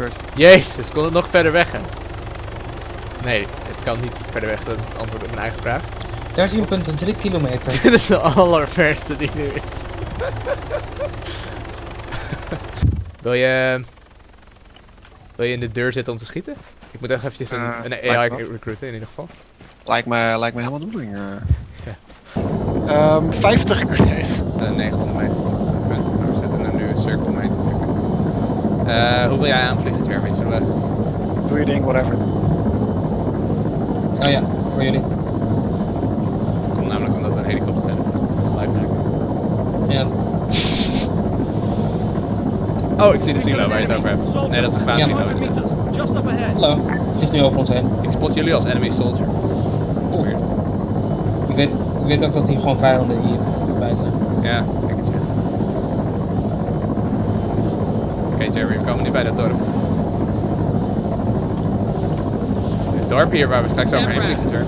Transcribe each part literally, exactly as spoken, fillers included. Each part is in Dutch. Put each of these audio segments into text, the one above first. gebeurd. Jezus, kon het nog verder weg gaan? Nee, het kan niet verder weg. Dat is het antwoord op mijn eigen vraag. dertien komma drie kilometer. Dit is de allerverste die nu is. Wil je... Wil je in de deur zitten om te schieten? Ik moet echt eventjes een, uh, een A I recruiten in ieder geval. Lijkt me, lijkt me helemaal de bedoeling. Uh. Ja. Um, vijftig grenades. Uh, negenhonderd meter van het punt. We zitten er nu een cirkel mee te trekken. Uh, hoe wil jij aanvliegen, Jeremy? Zullen we... Doe je ding, whatever. Oh ja, voor jullie. Komt namelijk omdat we een helikopter hebben. Gelijk maken. Ja. Oh, ik zie de silo waar je het over hebt. Nee, dat is een graan silo. Hallo, ligt nu over ons heen. Ik spot jullie als enemy soldier. Oh. Ik weet, ik weet ook dat hier gewoon vijanden hier bij zijn. Ja, kijk het je. Oké, okay, Jerry, we komen nu bij dat dorp. Het dorp hier waar we straks overheen vliegen, Jerry.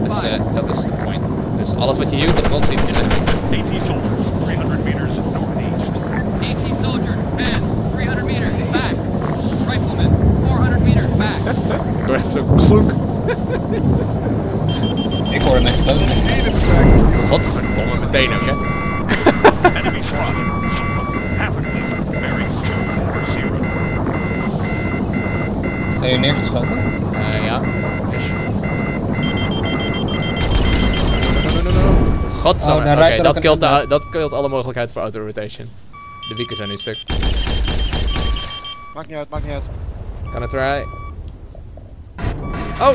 Dus, uh, dat is het point. Dus alles wat je hier op de grond ziet is enemy. achttien soldiers, driehonderd meters northeast. achttien soldiers, man, driehonderd meters, back. Rifleman, vierhonderd meters, back. Door het zo klonk. Ik hoor hem echt dood. Wat verdomme, meteen ook, hè? Enemy squad. African bearing two four zero. Zijn jullie neergeschoten? Uh, ja. Godsamme, oh, oké, okay, dat, dat, dat kilt alle mogelijkheid voor auto-rotation. De wieken zijn nu stuk. Maakt niet uit, maakt niet uit. Kan het try. Oh!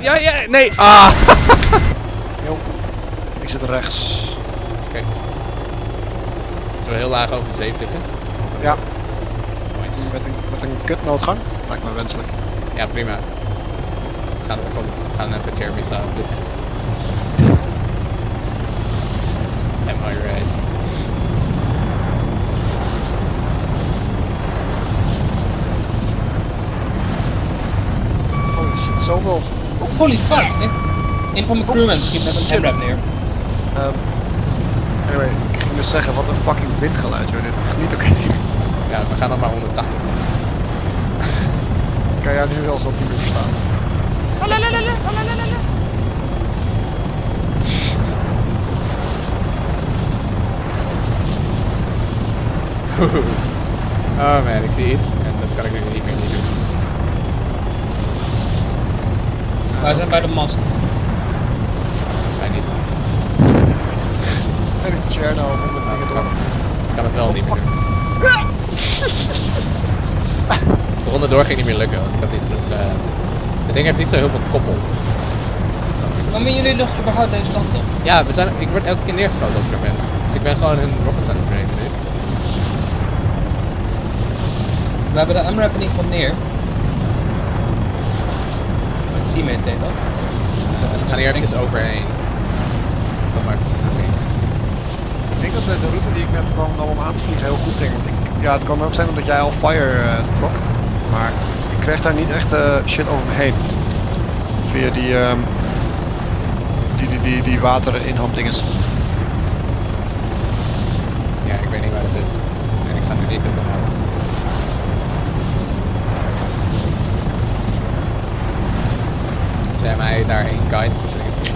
Ja, ja, nee! Ah! Jo. Ik zit rechts. Oké. Okay. Zullen we heel laag over de zee vliegen? Ja. Nice. Met een, met een kutnoodgang? Lijkt me wenselijk. Ja, prima. We gaan even, we gaan even Jeremy staan op dit. Am I right? Holy shit, zoveel. Oh, holy fuck! Een van mijn crewmen schiet met een handwrap neer. Um, anyway, ik ging dus zeggen, wat een fucking windgeluid joh, dit is niet oké. Okay. Ja, we gaan dan maar honderdtachtig. Kan jij nu wel zo op die muur staan? Oh man, ik zie iets en dat kan ik nu niet meer doen. Wij zijn bij de mast. Wij niet. Ik heb een Cherno om het dingen door. Ik kan het wel niet meer doen. De ronde door ging niet meer lukken, want ik had niet genoeg. Uh... Het ding heeft niet zo heel veel koppel. Waarom willen jullie nog überhaupt deze stand op? Ja, we zijn, ik word elke keer neergeschoten als ik er ben. Dus ik ben gewoon hun rockets aan het breken. We hebben de unwrap niet van neer. Mijn teammate deed dat. Uh, we gaan hier eventjes overheen. Dat maakt het niet meer. Ik denk dat de route die ik net kwam om aan te vliegen heel goed ging. Want ik, ja, het kan ook zijn omdat jij al fire uh, trok. Maar ik kreeg daar niet echt uh, shit over me heen. Via die, um, die, die, die, die waterinhamdinges. Ja, ik weet niet waar dat is. En ik ga nu niet op de houden. Mij daarheen guide.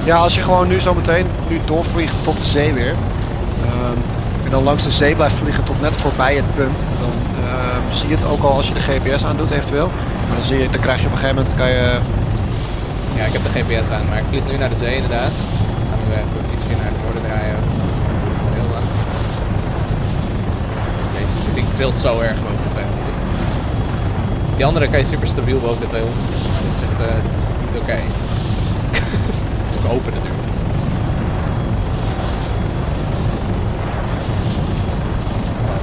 Ja, als je gewoon nu zo meteen nu doorvliegt tot de zee weer. Um, en dan langs de zee blijft vliegen tot net voorbij het punt. Dan um, zie je het ook al als je de G P S aandoet eventueel. Maar dan, zie je, dan krijg je op een gegeven moment kan je... Ja, ik heb de G P S aan, maar ik vlieg nu naar de zee inderdaad. Dan gaan we even ietsje naar het noorden draaien. Heel lang. Deze ding trilt zo erg boven de tweehonderd. Die andere kan je super stabiel boven de tweehonderd. Dit is echt... Uh, Oké. Okay. Het is ook open natuurlijk.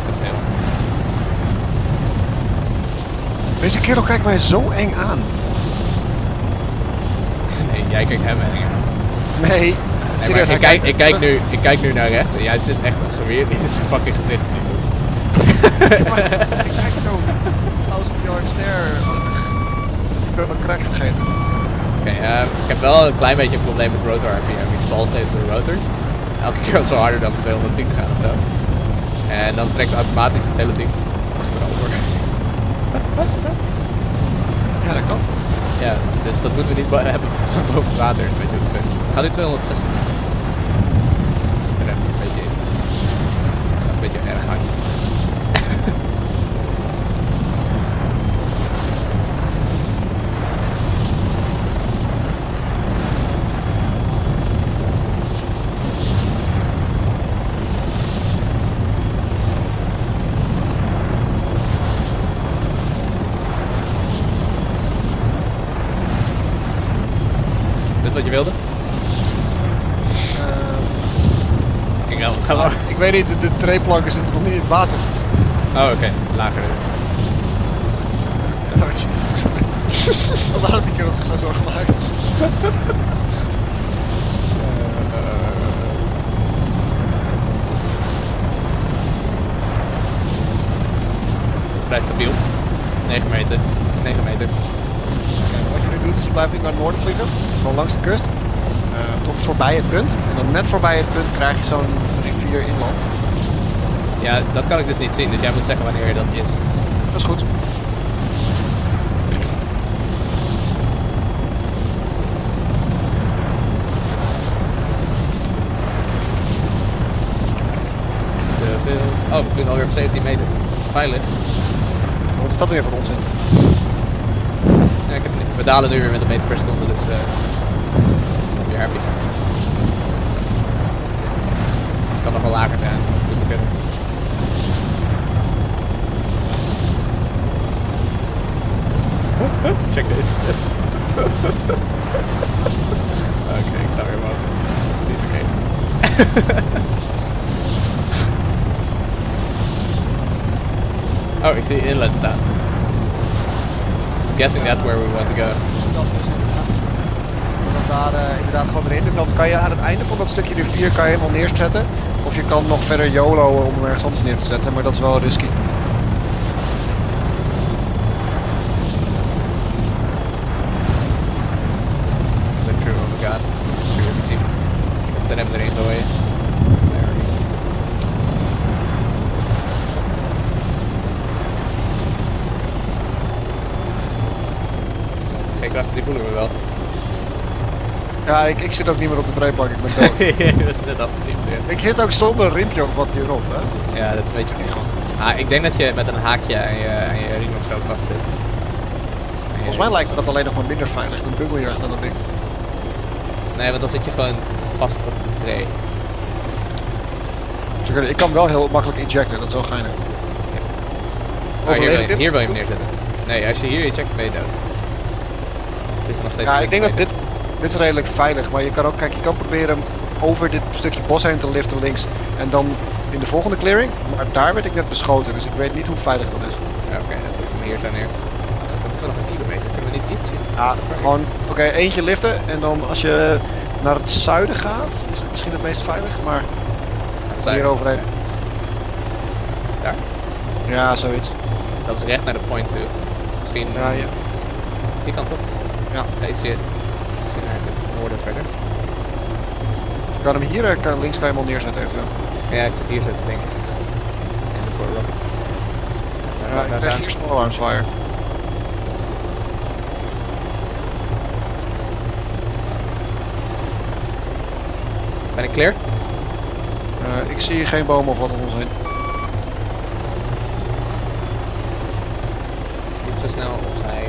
Kasteel. Deze kerel kijkt mij zo eng aan. Nee, jij kijkt hem eng aan. Nee. nee serieus, ik, kijk, ik, kijk nu, ik kijk nu naar rechts en jij zit echt een geweer in zijn fucking gezicht. Ja, maar, ik kijk zo als op jouw ster. Ik ben mijn crack vergeten. Okay, uh, ik heb wel een klein beetje een probleem met rotor R P M. Ik stal steeds de rotor. Elke keer zo harder dan tweehonderdtien gaan of zo. En dan trekt automatisch het hele ding achterover. Ja, dat kan. Ja, dus dat moeten we niet hebben boven water. Weet je wat ik ga nu tweehonderdzestig. Rem, een beetje in. Een beetje erg hard. Wat je wilde? Uh, Kijk, wat gaan we? Ah, ik weet niet, de, de treeplanken zitten nog niet in het water. Oh, oké, okay. Lager. Oh, jezus. Vandaar dat die kerel zich zo zorgen maakt. Het is vrij stabiel. negen meter. negen meter. Dus dan blijf ik naar het noorden vliegen, gewoon langs de kust, uh, tot voorbij het punt. En dan net voorbij het punt krijg je zo'n rivier inland. Ja, dat kan ik dus niet zien, dus jij moet zeggen wanneer dat is. Dat is goed. Te veel. Oh, we kunnen alweer op zeventien meter. Dat is veilig. Wat is dat weer voor ons in? We dalen nu weer met een meter per seconde, dus uh, weer happy. Ik kan nog wel lager zijn, dat moet ik kunnen. Check this. Oké, okay, ik ga weer omhoog. Niet oké. Okay. Oh, ik zie inlet staan. I'm guessing that's where we want to go. Dat is inderdaad. Dat daar uh, inderdaad gewoon erin. Dan kan je aan het einde van dat stukje rivier kan je helemaal neerzetten. Of je kan nog verder YOLO om hem ergens anders neer te zetten, maar dat is wel risky. That's a crew, oh my god. Ik heb hem erin gooien. Die voelen we wel. Ja, ik, ik zit ook niet meer op de treeplank, ik ben dood. Dat is net afgetipt, ja. Ik zit ook zonder riempje of wat hierop, hè? Ja, dat is een beetje triest. Ah, ik denk dat je met een haakje aan je, aan je riem of zo vast zit. Volgens mij lijkt me dat alleen nog maar minder veilig dan buggeljagd aan dat ding. Nee, want dan zit je gewoon vast op de tree. Ik kan wel heel makkelijk ejecten, dat is wel geinig. Ja. Oh, hier, wil je, hier wil je hem neerzetten. Nee, als je hier eject, ben je dood. Ja, ik denk dat dit, dit is redelijk veilig, maar je kan ook, kijk, je kan proberen hem over dit stukje bos heen te liften links en dan in de volgende clearing, maar daar werd ik net beschoten, dus ik weet niet hoe veilig dat is. Ja, oké, dat is meer zo neer. twintig kilometer, kunnen we niet iets zien? Ja, gewoon, oké, okay, eentje liften en dan als je naar het zuiden gaat, is het misschien het meest veilig, maar hier overheen. Daar? Ja, zoiets. Dat is recht naar de point toe. Misschien ja, ja. Die kant op. Ja, deze zit naar het noorden verder. Ik kan hem hier, ik kan links kan je hem al neerzetten eventueel. Ja, ik zit hier zetten denk ik. En voor rocket. Ja, ik krijg hier small arms fire. Ben ik clear? Uh, ik zie geen bomen of wat om ons heen. Niet zo snel opzij.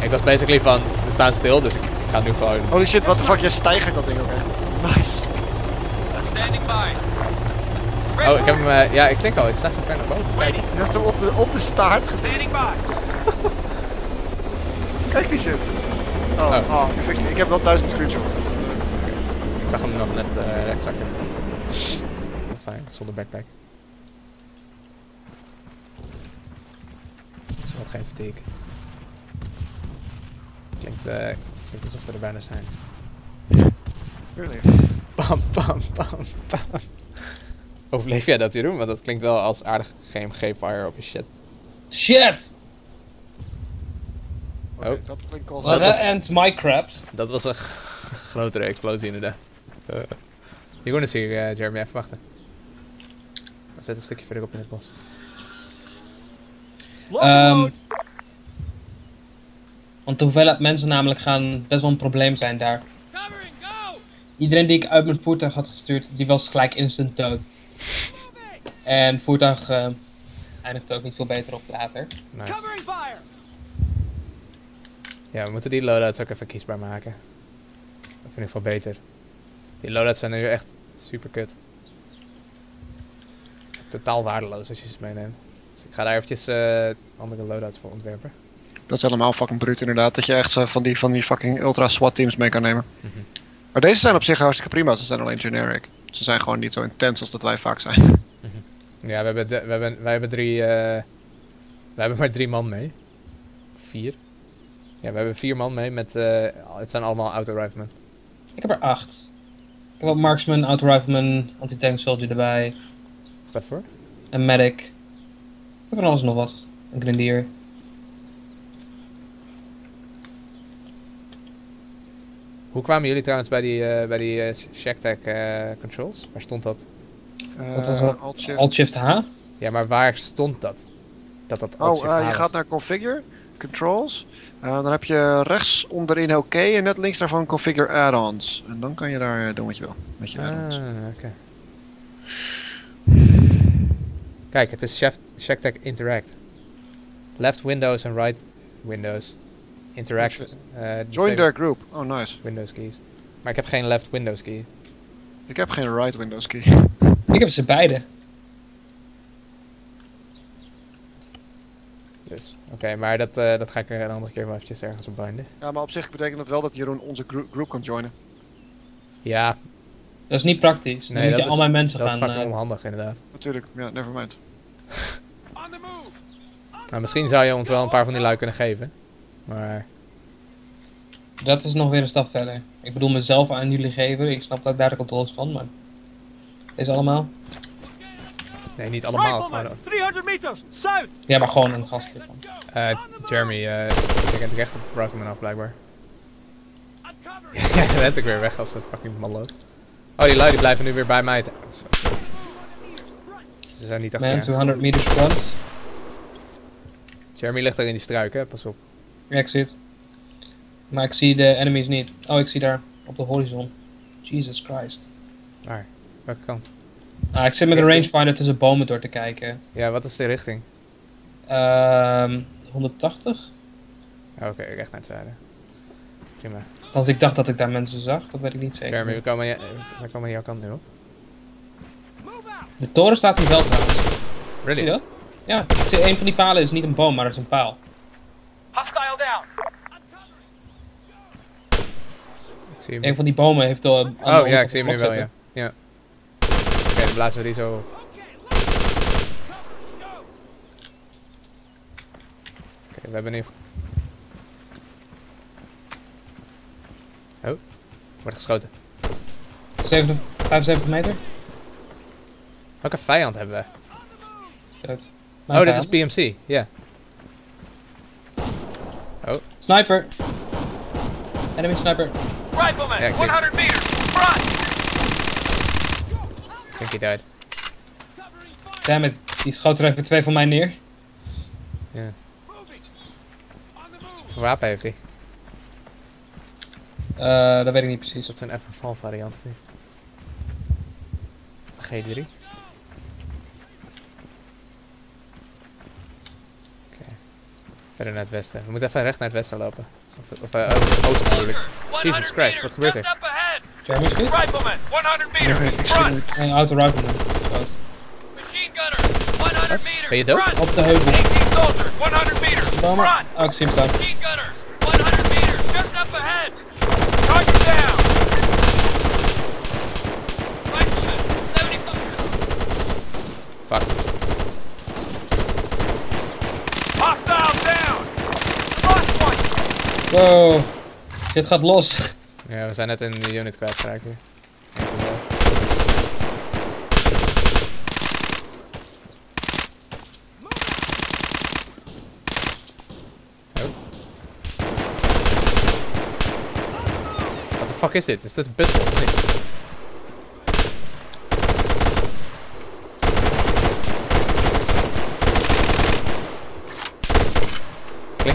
Ik was basically van, we staan stil, dus ik, ik ga nu gewoon... Holy shit, what the fuck, je stijgt dat ding ook echt. Nice. Standing by. Oh, ik heb hem, uh, ja, ik denk al, ik sta zo ver naar boven. Je hebt hem op de, op de staart gedaan. Kijk die shit. Oh, oh. oh ik, fix, ik heb wel duizend screenshots. Okay. Ik zag hem nog net uh, rechts zakken. Fijn, zonder backpack. Dat is wel geen verteken. Klinkt, uh, klinkt alsof we er bijna zijn. Really? Pam, pam, pam, pam. Overleef jij dat weer doen? Want dat klinkt wel als aardig G M G-fire op je shit. Shit! Oh, okay, dat klinkt als... Well, and my craps. Dat was een grotere explosie inderdaad. Uh, you're gonna see, uh, Jeremy, even wachten. zit een stukje verder op in het bos. Um, want de hoeveelheid mensen namelijk gaan best wel een probleem zijn daar. Iedereen die ik uit mijn voertuig had gestuurd, die was gelijk instant dood. En het voertuig uh, eindigt ook niet veel beter op later. Nice. Ja, we moeten die loadouts ook even kiesbaar maken. Of in ieder geval beter. Die loadouts zijn nu echt super kut. Totaal waardeloos als je ze meeneemt. Dus ik ga daar eventjes uh, andere loadouts voor ontwerpen. Dat is helemaal fucking bruut inderdaad, dat je echt uh, van, die, van die fucking ultra SWAT teams mee kan nemen. Mm-hmm. Maar deze zijn op zich hartstikke prima, ze zijn alleen generic. Ze zijn gewoon niet zo intens als dat wij vaak zijn. Mm-hmm. Ja, we hebben, de, we hebben, wij hebben drie... Uh, wij hebben maar drie man mee. Vier. Ja, we hebben vier man mee met... Uh, het zijn allemaal auto-riflemen. Ik heb er acht. Ik heb ook marksman, auto-riflemen, anti-tank soldier erbij. Wat voor? Een medic. Ik heb van alles nog wat. Een grenadier. Hoe kwamen jullie trouwens bij die, uh, bij die uh, ShackTech uh, controls? Waar stond dat? Uh, dat was Alt-Shift. Alt-Shift H? Ja, maar waar stond dat? Dat dat Alt-Shift H was? Oh, uh, je gaat naar Configure, Controls. Uh, dan heb je rechts onderin OK en net links daarvan Configure Add-ons. En dan kan je daar doen wat je wil. Met je add-ons. Ah, oké. Okay. Kijk, het is ShackTech Interact. Left Windows en right Windows. Interact. Uh, Join their group. Oh, nice. Windows keys. Maar ik heb geen left Windows key. Ik heb geen right Windows key. Ik heb ze beide. Dus, oké, okay, maar dat, uh, dat ga ik er een andere keer wel eventjes ergens op binden. Ja, maar op zich betekent dat wel dat Jeroen onze gro group kan joinen. Ja. Dat is niet praktisch. Dan nee, moet dat je is, al mijn mensen dat gaan... Dat is fucking onhandig, inderdaad. Natuurlijk, ja, nevermind. Nou, misschien zou je ons wel een paar van die lui kunnen geven. Maar... Dat is nog weer een stap verder. Ik bedoel mezelf aan jullie geven, ik snap dat daar de controles van, maar... Is allemaal? Nee, niet allemaal. Maar... driehonderd meters, zuid! Ja, maar gewoon een gast hiervan. Eh, uh, Jeremy, eh, uh, je kent recht op Rifleman af, blijkbaar. Ja, dan heb ik weer weg als een fucking man loopt. Oh, die lui die blijven nu weer bij mij. Te... Ze zijn niet achter. Man, tweehonderd meters front. Jeremy ligt daar in die struik, hè, pas op. Ja, ik zie het. Maar ik zie de enemies niet. Oh, ik zie daar op de horizon. Jesus Christ. Waar? Welke kant? Ah, ik zit met richting? Een rangefinder tussen bomen door te kijken. Ja, wat is de richting? Ehm, um, honderdtachtig? Oké, okay, echt naar het zuiden. Prima. Als ik dacht dat ik daar mensen zag, dat weet ik niet zeker. Jeremy, we komen aan, we komen aan jouw kant nu op. De toren staat hier wel trouwens. Really? Zie je dat? Ja, een van die palen is niet een boom, maar het is een paal. Hostile down! Ik zie hem. Een van die bomen heeft al... Uh, oh ja, ik zie hem nu wel, ja. Ja. Oké, okay, dan blazen we die zo. Oké, okay, we hebben nu... Oh, wordt geschoten. vijfenzeventig meter. Welke vijand hebben we? Dood. Oh, vijand. Dit is P M C, ja. Yeah. Oh. Sniper! Enemy sniper. Rifleman, ja, honderd meters, front! I think he died. Damn it, die schoot er even twee van mij neer. Ja. Wat voor wapen heeft hij? Uh, dat weet ik niet precies. Dat zijn even val variant. G drie. Oké. Okay. Verder naar het westen. We moeten even recht naar het westen lopen. Of, of uh, oosten natuurlijk. Jesus Christ, wat gebeurt er? Jeremy is goed. Een auto rifleman. Ben je dood? Op de heuvel. Oh, ik zie hem staan. Fuck. Wow, dit gaat los. Ja, we zijn net een unit kwijtgeraakt hier. Oh. Wat de fuck is dit? Is dit een pistol of niet?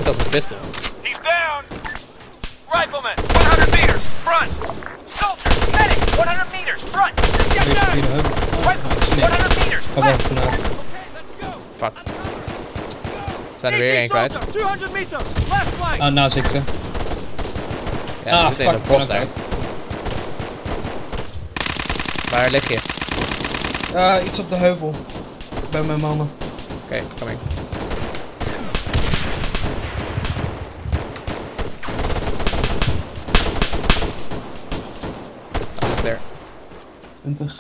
dat is het beste. He's down. Rifleman, honderd meters, front. Soldier, medic, honderd meters, front. Get down. honderd meters, left. Fuck. Zijn er weer één kwijt. Oh, nou zit ze. Ja, ah, meteen de post uit. Waar lig je? Uh, iets op de heuvel. Bij mijn mama. Oké, okay, kom in. Daar. twintig.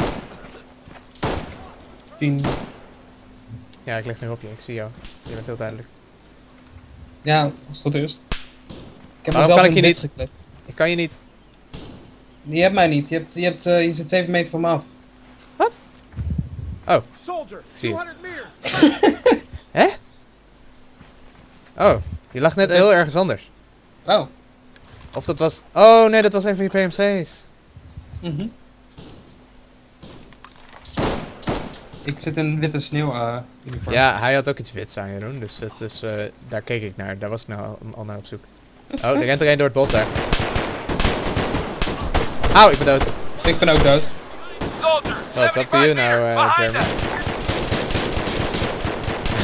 tien. Ja, ik leg nu op je. Ik zie jou. Je bent heel duidelijk. Ja, als het goed is. Ik heb mezelf in bed gekleed. Ik kan je niet. Je hebt mij niet. Je, hebt, je, hebt, uh, je zit zeven meter van me af. Wat? Oh. Soldier, tweehonderd meter. Hè? Oh, je lag net heel ergens anders. Oh. Of dat was... Oh nee, dat was een van je P M C's. Mm-hmm. Ik zit in witte sneeuw uh, uniform. Ja, hij had ook iets wits aan, Jeroen. Dus het is, uh, daar keek ik naar. Daar was ik nou al, al naar op zoek. Oh, er rent er een door het bos daar. Auw, ik ben dood. Ik ben ook dood. Wat is up to you nou, uh, Jeremy?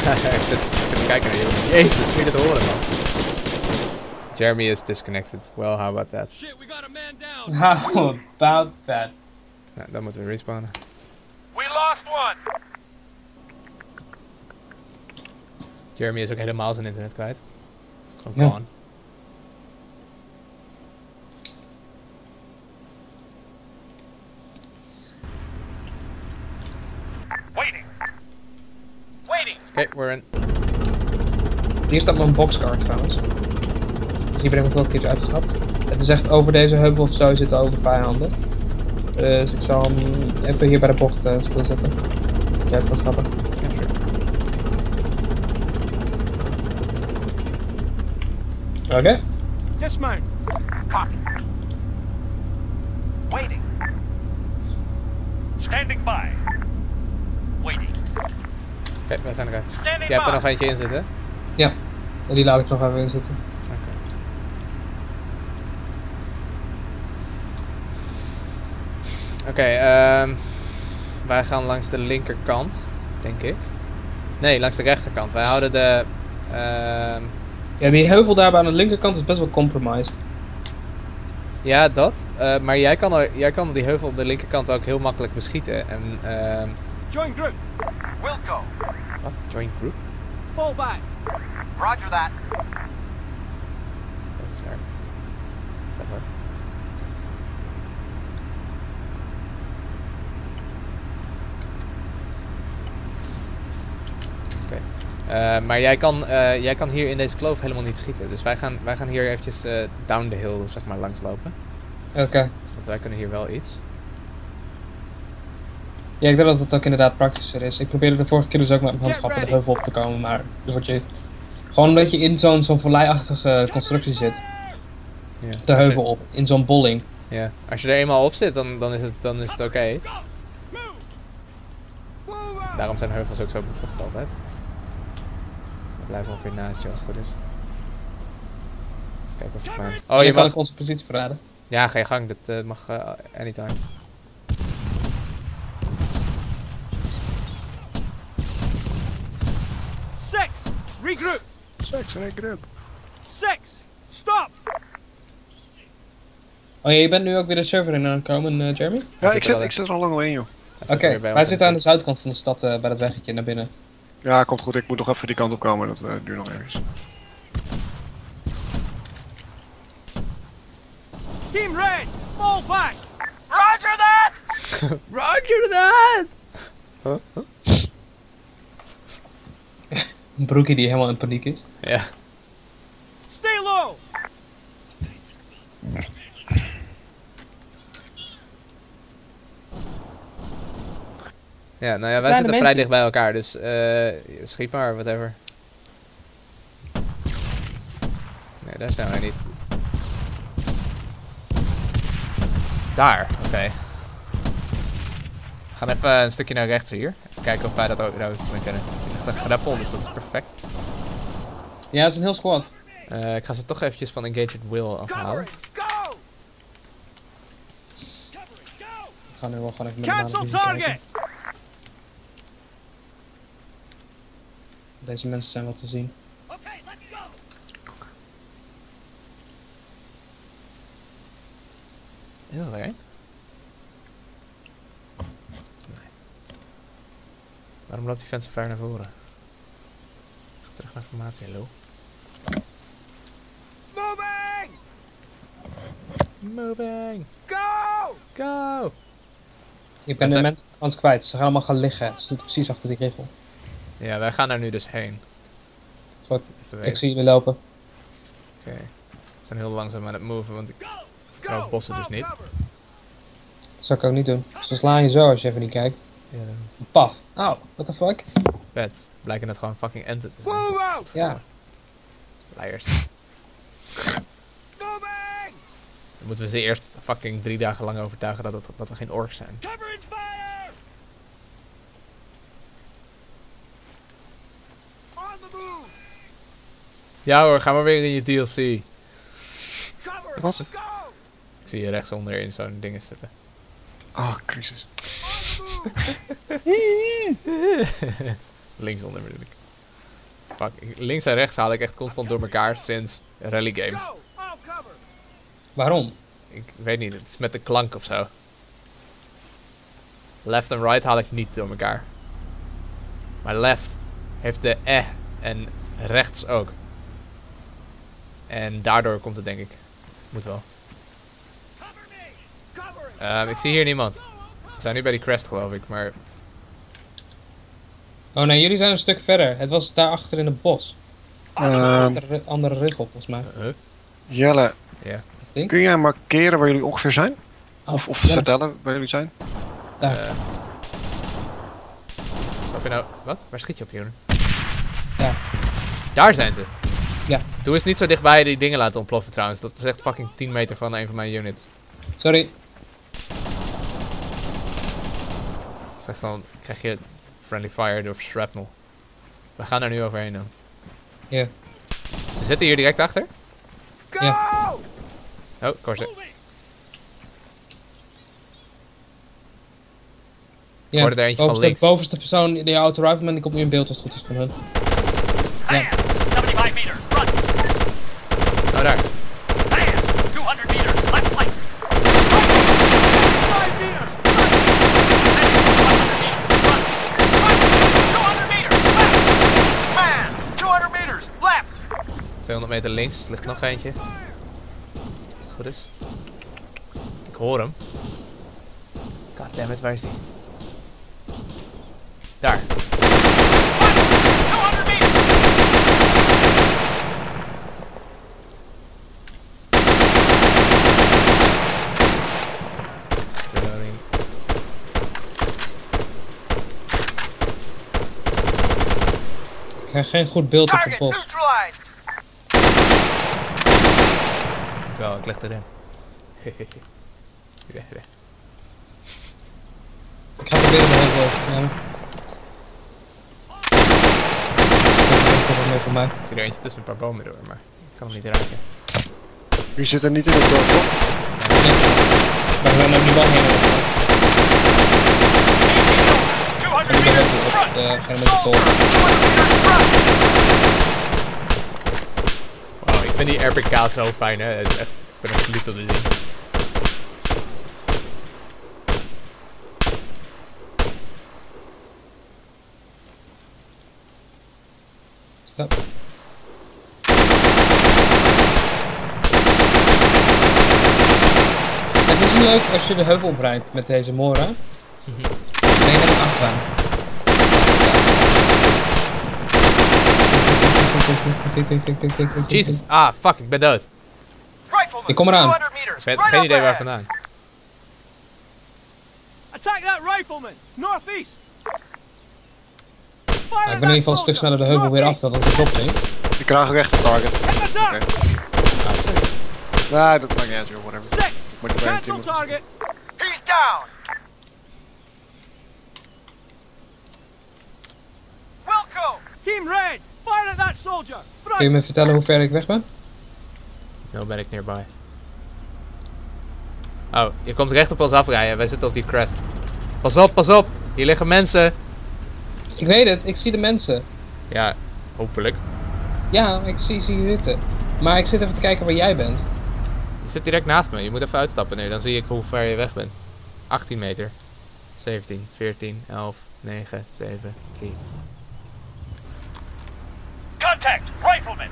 Ik zit even kijken naar jullie. Jezus, moet je dat horen, man. Jeremy is disconnected. Well, how about that? Shit, we got a man down. How about that? Nou, dan moeten we respawnen. We lost one. Jeremy is ook helemaal zijn internet kwijt. Gewoon gone. Ja. Oké, okay, we're in. Hier staat mijn boxcar trouwens. Dus hier ben ik ook wel een keertje uitgestapt. Het is echt over deze heuvel of zo zitten over vijanden. Dus ik zal hem even hier bij de bocht uh, stilzetten. Dat jij uit kan stappen. Ja, sure. Oké. Okay. Dismount. Copy. Waiting. Standing by. Waiting. Oké, okay, wij zijn eruit. Jij hebt er nog eentje in zitten? Ja, en die laat ik nog even in zitten. Oké. Okay. Oké, okay, um, wij gaan langs de linkerkant, denk ik. Nee, langs de rechterkant. Wij houden de... Um... Ja, die heuvel daar aan de linkerkant is best wel compromised. Ja, dat. Uh, maar jij kan, er, jij kan die heuvel op de linkerkant ook heel makkelijk beschieten. En, um... Join group. We'll go. Wat? Join group? Fall back. Roger that. Dat is waar. Is dat waar? Oké. Okay. Uh, maar jij kan, uh, jij kan hier in deze kloof helemaal niet schieten. Dus wij gaan, wij gaan hier eventjes uh, down the hill, zeg maar, langs lopen. Oké. Okay. Want wij kunnen hier wel iets. Ja, ik denk dat het ook inderdaad praktischer is. Ik probeerde de vorige keer dus ook met mijn handschappen de heuvel op te komen, maar dan word je... Gewoon omdat je in zo'n zo'n vallei-achtige constructie zit. Ja, de heuvel je... op, in zo'n bolling. Ja, als je er eenmaal op zit, dan, dan is het, dan is het oké. Okay. Daarom zijn heuvels ook zo bevrucht altijd. We blijven ongeveer naast je als het goed is. Even kijken of je maar... Oh, je mag... kan ik onze positie verraden. Ja, ga je gang. Dat uh, mag uh, anytime. Six, regroup. Six, regroup. Six, stop. Oh ja, je bent nu ook weer de server in aan het komen, uh, Jeremy? Ja, ik zit, ik zit er al lang wel in, joh. Oké, okay, wij zitten aan de zuidkant van de stad, uh, bij dat weggetje naar binnen. Ja, komt goed. Ik moet nog even die kant op komen. Dat uh, duurt nog even. Team Red, fall back. Roger that. Roger that. Huh? Huh? Een broekie die helemaal in paniek is. Ja. Stay low! Ja, nou ja, wij zitten vrij dicht bij elkaar, dus eh, uh, schiet maar, whatever. Nee, daar staan wij niet. Daar, oké. Okay. We gaan even een stukje naar rechts hier. Even kijken of wij dat ook nou, mee kunnen. Het is echt een greppel, dus dat is perfect. Ja, het is een heel squad. Uh, ik ga ze toch eventjes van Engaged Will afhalen. We gaan nu wel gewoon even met Cancel target! Deze mensen zijn wat te zien. Okay, let's go. Is dat er een? Nee. Waarom loopt die vent zo ver naar voren? Ik ga terug naar formatie, lul. Moving! Moving! Go! Go! Ik ben de mensen trouwens kwijt, ze gaan allemaal gaan liggen. Ze zitten precies achter die griffel. Ja, wij gaan daar nu dus heen. Sorry, ik zie jullie lopen. Oké. Okay. We zijn heel langzaam aan het moven, want ik vertrouw bossen dus niet. Dat zou ik ook niet doen. Ze slaan je zo als je even niet kijkt. Ja. Paf. Auw, what the fuck? Vet. Blijken het gewoon fucking enten te zijn. Wow. Ja. Liars. Dan moeten we ze eerst fucking drie dagen lang overtuigen dat, het, dat we geen orks zijn. Ja hoor, ga maar weer in je D L C. Wat was het? Ik zie je rechtsonder in zo'n ding zitten. Oh, crisis. Linksonder bedoel ik. Fuck, links en rechts haal ik echt constant door elkaar sinds rally games. Waarom? Ik weet niet, het is met de klank of zo. Left en right haal ik niet door elkaar. Maar left heeft de eh en rechts ook. En daardoor komt het denk ik. Moet wel. Um, ik zie hier niemand. We zijn nu bij die crest geloof ik, maar... Oh nee, jullie zijn een stuk verder. Het was daarachter in het bos. Uh, andere andere riffel volgens mij. Uh, uh. Jelle, yeah. Kun jij markeren waar jullie ongeveer zijn? Oh, of of vertellen waar jullie zijn? Daar. Uh. Wat, nou? Wat? Waar schiet je op hier? Daar. Daar zijn ze. Ja. Doe eens niet zo dichtbij die dingen laten ontploffen trouwens. Dat is echt fucking tien meter van een van mijn units. Sorry. Straks dan krijg je friendly fire door shrapnel. We gaan er nu overheen dan. Ja. Ze zitten hier direct achter? Ja. Oh, korte. Ja, er eentje bovenste, van bovenste persoon in de auto rifleman die komt nu in beeld als het goed is van hun. Ja. zevenenzeventig meter, run! Oh, daar. tweehonderd meter, left flank. vijf meters, run! tweehonderd meter, left! Man, tweehonderd meters, left! tweehonderd meter links, ligt nog eentje. Als het goed is. Ik hoor hem. Goddammit, waar is die? Daar. Ik krijg geen goed beeld op de bos. Wel, ik leg erin. Ik ga proberen de heuvel over te nemen. Ik zie er eentje tussen een paar bomen door, maar ik kan hem niet raken. U zit er niet in het dorp, toch? Nee. Maar we gaan ook niet bang heen. Uh, ik ga met de wow, ik vind die R P K zo fijn, hè. Het is echt, ik ben echt verliefd op dit ding. Stop. Het is leuk als je de heuvel oprijdt met deze Mora. Mm-hmm. En je hebt hem achteraan. Jezus, ah fuck, ik ben dood. Ik kom eraan. Ik heb geen idee waar vandaan. Attack that rifleman, northeast. Nou, ik ben in ieder geval een stuk sneller de heuvel weer af dan ik op zie. Ik krijg ook echt een target. Okay. Nee, dat maakt niet uit, whatever. Moet ik bij een team target. He's down. Welcome, team red. Kun je me vertellen hoe ver ik weg ben? No medic nearby. Oh, je komt recht op ons afrijden. Wij zitten op die crest. Pas op, pas op. Hier liggen mensen. Ik weet het, ik zie de mensen. Ja, hopelijk. Ja, ik zie ze hier zitten. Maar ik zit even te kijken waar jij bent. Je zit direct naast me. Je moet even uitstappen nu. Dan zie ik hoe ver je weg bent. achttien meter. zeventien, veertien, elf, negen, zeven, drie. Contact! Rifleman!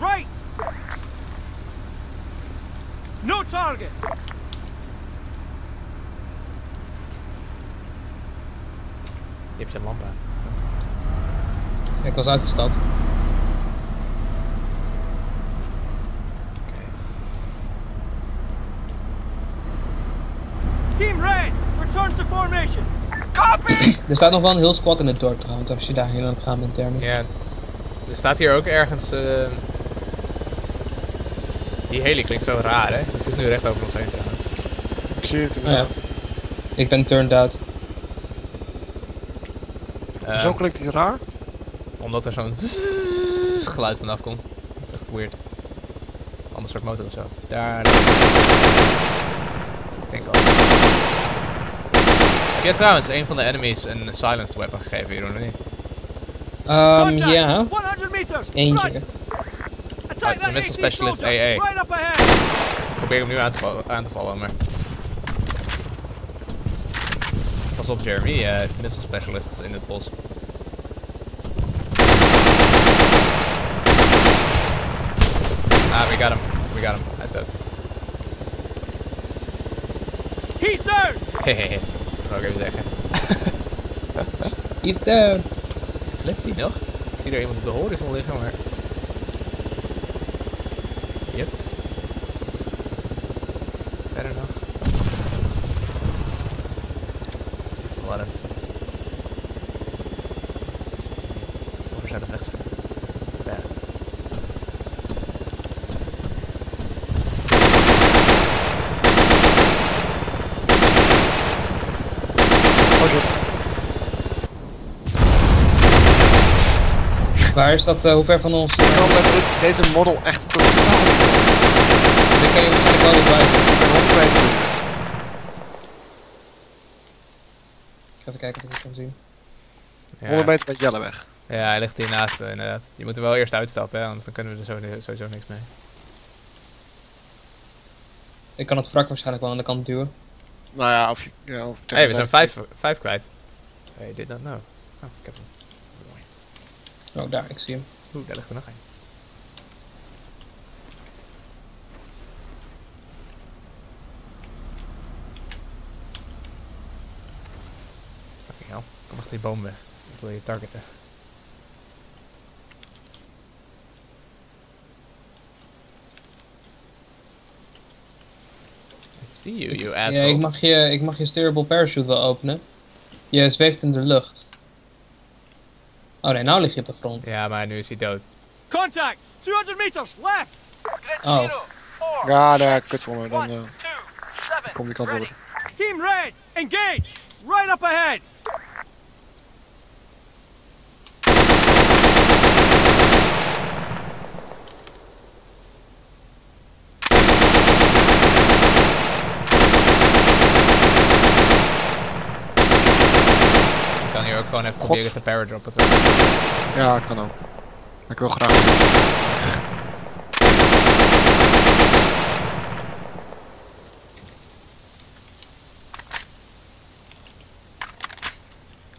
Right! No target! Je hebt zijn lamp aan. Ik was uitgestapt. Oké. Okay. Team Red, return to formation! Copy! Er staat nog wel een heel squad in het dorp trouwens, als je daar heel aan het gaan bent, Jeremy. Ja. Er staat hier ook ergens... Uh... Die heli klinkt zo raar, hè? Het is nu recht over ons heen te gaan. Ik zie het inderdaad. Oh, ja. Ik ben turned out. Uh, zo klinkt hij raar? Omdat er zo'n geluid vanaf komt. Dat is echt weird. Ander soort motor of zo. Daar. Ik denk al. Ik heb trouwens een van de enemies een silenced weapon gegeven, hier of niet? Um, ja. Eentje. Oh, het is een missile specialist A A. Ik probeer hem nu aan te vallen, aan te vallen maar... Pas op Jeremy, uh, missile specialists in het bos. Ah, we got him. We got him. Hij staat. He's down! Hehehe, dat wou ik even zeggen. He's down! Leeft hij nog? Ik zie er iemand op de horizon liggen, maar... Yep. Verder nog. Wat het. Waar zou dat echt zijn? Daar. Waar is dat? Uh, hoe ver van ons? Deze model echt totaal. Dan kan je waarschijnlijk wel weer buiten. Ik ben honderd meter. Ik ga even kijken of ik het kan zien. Ja. honderd meter met Jelle weg. Ja, hij ligt hiernaast uh, inderdaad. Je moet er wel eerst uitstappen, hè? Anders dan kunnen we er sowieso, sowieso niks mee. Ik kan het wrak waarschijnlijk wel aan de kant duwen. Nou ja, of je... Ja, of hey, we zijn vijf, vijf kwijt. I did not know. Oh, ik heb hem. Oh, daar, ik zie hem. Oeh, daar ligt er nog een. Kom achter die boom weg. Ik wil je targeten. I see you, you asshole. Ja, ik mag je, ik mag je steerable parachute wel openen. Je zweeft in de lucht. Oh nee, nou lig je op de grond. Ja, maar nu is hij dood. Contact! tweehonderd meters, left! Oh. Ja, daar, kut voor me. Dan uh, kom die kant op. Team Red, engage! Right up ahead! Ik kan hier ook gewoon even proberen te paradroppen. Ja, ik kan ook. Ik wil graag.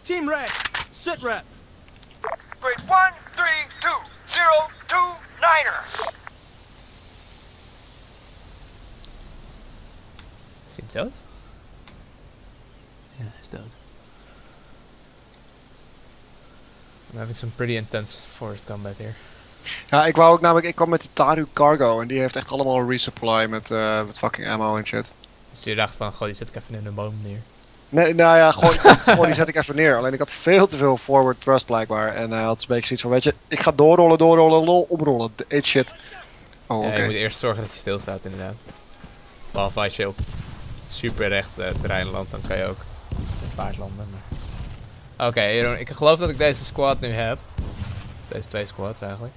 Team Red, sit rep. Grade one three two zero two niner. Is hij dood? Ja, hij is dood. I'm having some pretty intense forest combat here. Ja, ik wou ook namelijk, ik kwam met de Taru Cargo en die heeft echt allemaal resupply met, uh, met fucking ammo en shit. Dus je dacht van, goh, die zet ik even in een boom neer. Nee, nou ja, goh, goh die zet ik even neer. Alleen ik had veel te veel forward thrust blijkbaar en hij uh, had een beetje zoiets van, weet je, ik ga doorrollen, doorrollen, lol, omrollen, eet shit. Oh, oké. Ja, okay. Je moet eerst zorgen dat je stilstaat inderdaad. Behalve als je op super recht uh, terrein landt, dan kan je ook met vaart landen. Maar... Oké, okay, ik geloof dat ik deze squad nu heb. Deze twee squads eigenlijk.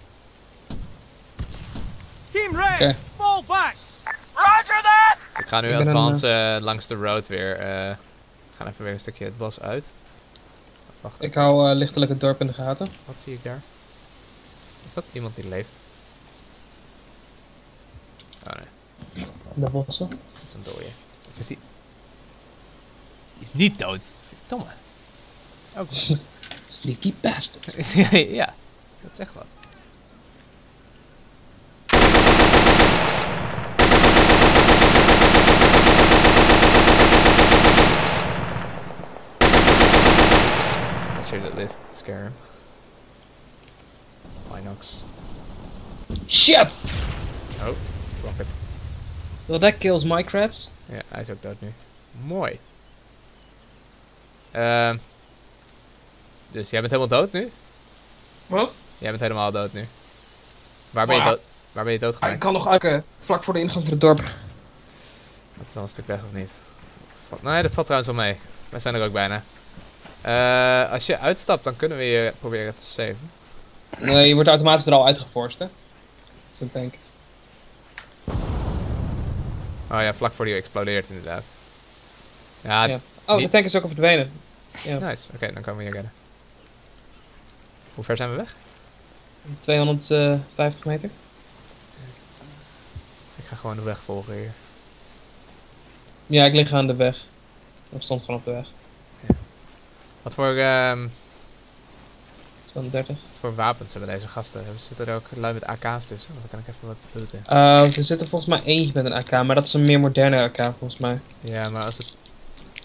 Team Ray, okay. Fall back. Roger that. Ik ga nu ik advance een, uh, langs de road weer. Uh, we gaan even weer een stukje het bos uit. Wacht. Ik hou uh, lichtelijk het dorp in de gaten. Wat zie ik daar? Is dat iemand die leeft? Oh nee. In de bossen? Dat is een dode. Of is die... die is niet dood. Verdomme. Ook wat. Sneaky bastard. Ja, dat is echt wat. Let's hear that list, scare him. Linux. Shit! Oh, rocket. Well, that kills my crabs. Ja, hij is ook dood nu. Mooi. Ehm... Uh, Dus jij bent helemaal dood nu? Wat? Jij bent helemaal dood nu. Waar ben, wow. je, dood, waar ben je dood gegaan? Ik kan nog uit, vlak voor de ingang van het dorp. Dat is wel een stuk weg of niet? Vat, nee, dat valt trouwens wel mee. Wij zijn er ook bijna. Uh, als je uitstapt, dan kunnen we je proberen te saven. Nee, je wordt automatisch er al uitgeforst, hè? Zo'n tank. Oh ja, vlak voor die explodeert inderdaad. Ja, ja. Oh, de tank is ook al verdwenen. Ja. Nice, oké, okay, dan komen we hier redden. Hoe ver zijn we weg? tweehonderdvijftig meter. Ik ga gewoon de weg volgen hier. Ja, ik lig aan de weg. Ik stond gewoon op de weg. Ja. Wat voor... Um, zo'n dertig. Wat voor wapens hebben deze gasten? Zitten er ook lui met A K's tussen? Want dan kan ik even wat looten. Uh, er zit er volgens mij eentje met een A K, maar dat is een meer moderne A K volgens mij. Ja, maar als het...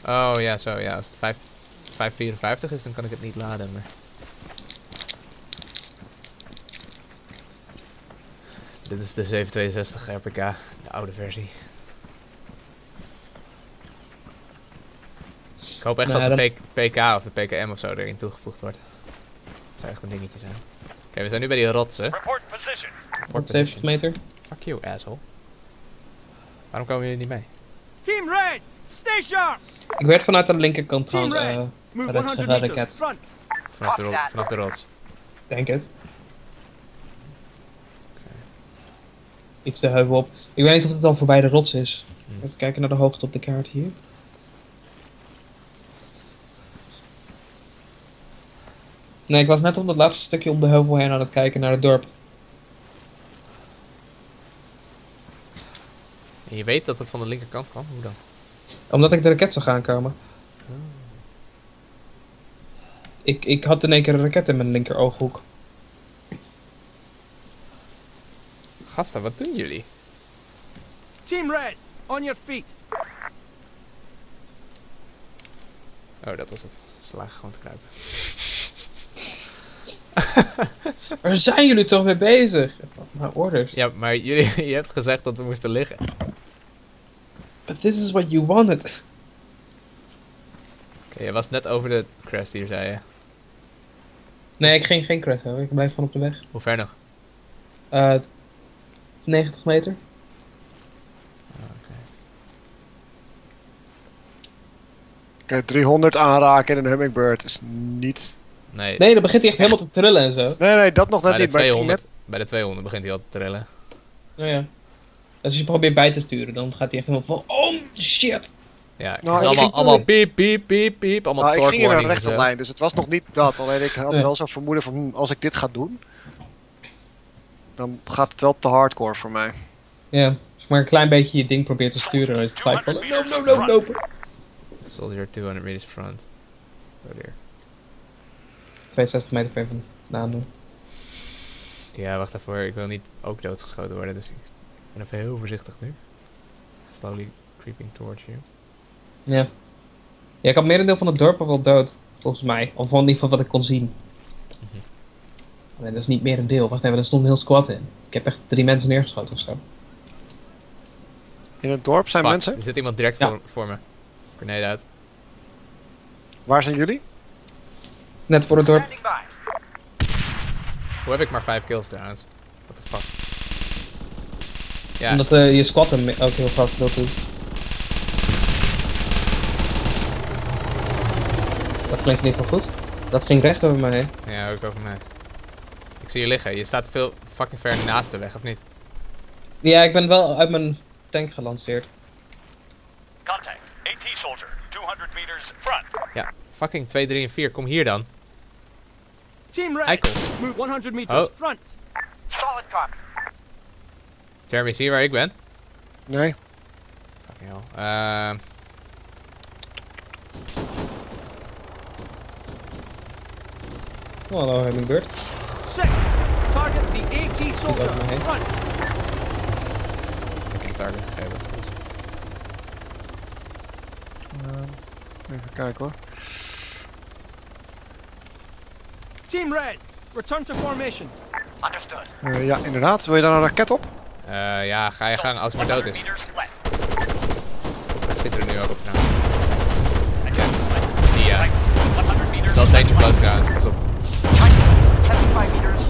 Oh ja, zo ja. Als het vijf vierenvijftig is, dan kan ik het niet laden, maar... Dit is de zeven tweeënzestig R P K, de oude versie. Ik hoop echt nou, dat de P K of de P K M of zo erin toegevoegd wordt. Dat zou echt een dingetje zijn. Oké, okay, we zijn nu bij die rotsen. Report position. Report zeventig meter. Fuck you, asshole. Waarom komen jullie niet mee? Team Red, stay sharp! Ik werd vanuit de linkerkant van uh, de radicat. Vanaf de, vanaf de rots. Denk het. Iets de heuvel op. Ik weet niet of het dan voorbij de rots is. Hmm. Even kijken naar de hoogte op de kaart hier. Nee, ik was net op dat laatste stukje op de heuvel heen aan het kijken naar het dorp. En je weet dat het van de linkerkant kwam? Hoe dan? Omdat ik de raket zag aankomen. Oh. Ik, ik had in één keer een raket in mijn linker ooghoek. Gasten, wat doen jullie? Team Red, on your feet. Oh, dat was het. Ze lagen gewoon te kruipen. Waar zijn jullie toch mee bezig? Maar orders. Ja, maar jullie, je hebt gezegd dat we moesten liggen. But this is what you wanted. Oké, okay, je was net over de crest hier, zei je. Nee, ik ging geen crest hebben. Ik blijf gewoon op de weg. Hoe ver nog? Eh... Uh, negentig meter. Oh, okay. Kijk, driehonderd aanraken in een hummingbird is niet... Nee, nee dan begint hij echt, echt helemaal te trillen en zo. Nee, nee, dat nog net bij niet. De tweehonderd, maar net... Bij de tweehonderd begint hij al te trillen. Nou ja. Als je probeert bij te sturen, dan gaat hij echt helemaal van... Oh, shit! Ja, nou, allemaal, allemaal piep, piep, piep, piep, allemaal nou, torque warnings. Ik ging in een rechte lijn, dus het was nog niet dat. Alleen ik had nee. wel zo'n vermoeden van, hm, als ik dit ga doen... Dan gaat het wel te hardcore voor mij. Ja, als je maar een klein beetje je ding probeert te sturen, dan is het gelijk van... Loop, loop, loop, loop. Soldier tweehonderd meters front. Oh dear. tweeënzestig meter ver van naam. Ja, wacht even hoor. Ik wil niet ook doodgeschoten worden, dus ik ben even heel voorzichtig nu. Slowly creeping towards you. Ja. Ja, ik had merendeel van het dorp al wel dood, volgens mij. Of in ieder geval wat ik kon zien. Mm-hmm. Nee, dat is niet meer een deel. Wacht even, er stond een heel squad in. Ik heb echt drie mensen neergeschoten ofzo. In het dorp zijn Fuck, mensen? Er zit iemand direct ja. voor, voor me. Grenade uit. Waar zijn jullie? Net voor het dorp. Hoe heb ik maar vijf kills trouwens? What the fuck? Ja. Omdat uh, je squad hem ook heel vast wil doen. Dat klinkt niet wel goed. Dat ging recht over mij heen. Ja, ook over mij. Ik zie je liggen, je staat veel fucking ver naast de weg, of niet? Ja, ik ben wel uit mijn tank gelanceerd. Contact, AT soldier, tweehonderd meters front. Ja, fucking twee, drie en vier, kom hier dan. Team Red, Eikels. Move honderd meters oh. front. Solid copy. Jeremy, zie je waar ik ben? Nee. Fucking hell. Uh... Oh, hallo, Hemmingbird. zes, target the AT soldier, front. Ik heb een target gegeven. Uh, even kijken hoor. Team Red, return to formation. Understood. Uh, ja, inderdaad. Wil je daar een raket op? Uh, ja, ga je gang als het maar dood is. Hij zit er nu ook op nou. Ja, zie je. Dat is eentje bloot trouwens, pas op. zevenenzeventig meters.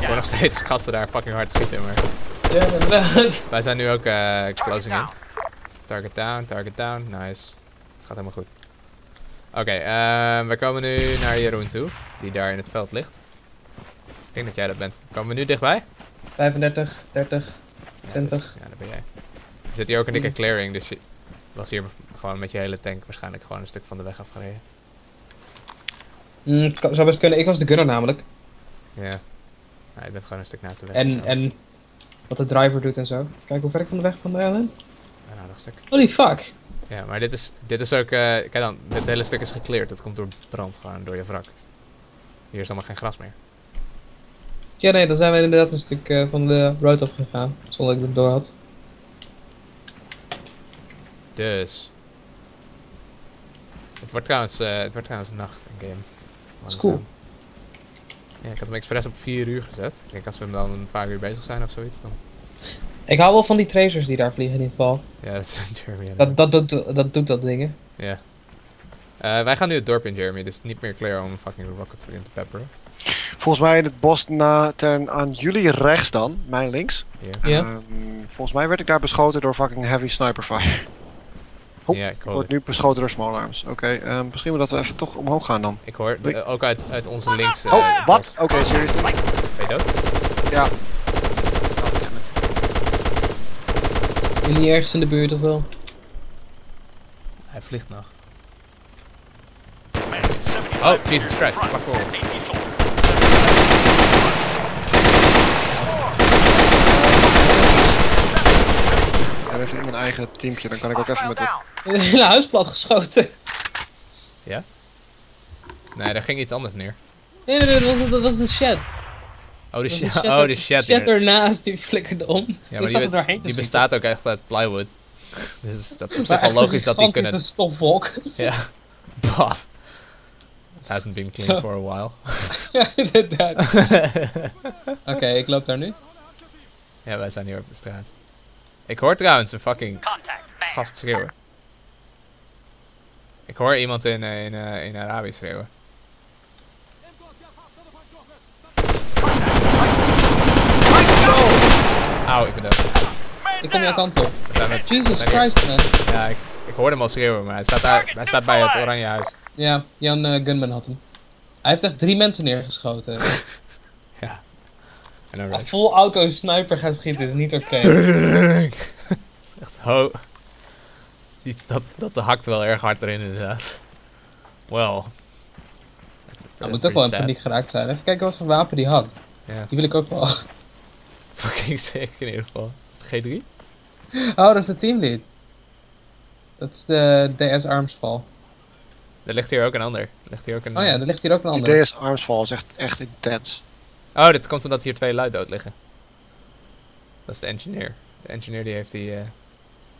Ik hoor nog steeds gasten daar fucking hard schieten, maar... Wij zijn nu ook uh, closing in. Target down, target down. Nice. Het gaat helemaal goed. Oké, okay, uh, we komen nu naar Jeroen toe, die daar in het veld ligt. Ik denk dat jij dat bent. Komen we nu dichtbij? vijfendertig, dertig, twintig. Ja, ja, daar ben jij. Er zit hier ook een dikke clearing, dus je was hier gewoon met je hele tank waarschijnlijk gewoon een stuk van de weg afgereden. Mm, het zou best kunnen, ik was de gunner namelijk. Ja, nou, ik ben gewoon een stuk naast de weg. En, en wat de driver doet en zo. Kijk hoe ver ik van de weg van de Ellen. Een aardig stuk. Holy fuck! Ja, maar dit is, dit is ook, uh, kijk dan, dit hele stuk is gecleared. Dat komt door brand, gewoon door je wrak. Hier is allemaal geen gras meer. Ja, nee, dan zijn we inderdaad een stuk uh, van de road afgegaan, zonder dat ik het door had. Dus. Het wordt trouwens, uh, het wordt trouwens nacht, in game. Dat is cool. Ja, ik had hem expres op vier uur gezet. Ik denk als we hem dan een paar uur bezig zijn of zoiets, dan... Ik hou wel van die tracers die daar vliegen in ieder geval. Ja, dat is Jeremy. Dat, dat, dat, dat, dat doet dat dingen. Ja. Yeah. Uh, wij gaan nu het dorp in, Jeremy, dus niet meer clear om fucking rockets in te pepperen. Volgens mij in het bos na, ten, aan jullie rechts dan, mijn links. Ja. Yeah. Uh, volgens mij werd ik daar beschoten door fucking heavy sniper fire. Hop, yeah, ik word nu beschoten door small arms. Oké, okay, uh, misschien dat we even toch omhoog gaan dan. Ik hoor uh, ook uit, uit onze links. Uh, oh, wat? Oké, okay, serieus. Ben je dood? Ja. Niet ergens in de buurt of wel? Hij vliegt nog. Oh, Jesus Christ, pak voor. Ja, even in mijn eigen teampje, dan kan ik ook even met het hele huis plat geschoten. Ja? Nee, daar ging iets anders neer. Nee, nee, dat was, dat was de chat. Oh, de dus shatter, oh, shatter ernaast, die flikkerde om. Ja, maar die, be die bestaat ook echt uit plywood. Dus dat is op zich wel logisch dat die kunnen... Het is een stofwolk. Ja. Bah. It hasn't been clean for a while. Ja, inderdaad. Oké, ik loop daar nu. Ja, wij zijn hier op de straat. Ik hoor trouwens een fucking gast schreeuwen. Ik hoor iemand in, in, in, in Arabisch schreeuwen. Auw, ik ben dood. Ik kom jouw kant op. Met, Jesus Christ, man. Ja, ik, ik hoorde hem al schreeuwen, maar hij staat, daar, hij staat bij het oranje huis. Ja, Jan uh, Gunman had hem. Hij heeft echt drie mensen neergeschoten. Ja. Een full auto sniper gaan schieten is niet oké. Okay. Echt ho. Die, dat, dat hakt wel erg hard erin inderdaad. Wel. Hij moet ook wel in paniek geraakt zijn. Even kijken wat voor wapen die had. Yeah. Die wil ik ook wel. Fucking sick in ieder geval. Is het G drie? Oh, dat is de teamlead. Dat is de D S Armsfall. Er ligt hier ook een ander. Er ligt hier ook een, oh ja, er ligt hier ook een ander. De D S Armsfall is echt, echt intens. Oh, dit komt omdat hier twee lui dood liggen. Dat is de engineer. De engineer die heeft die... Uh,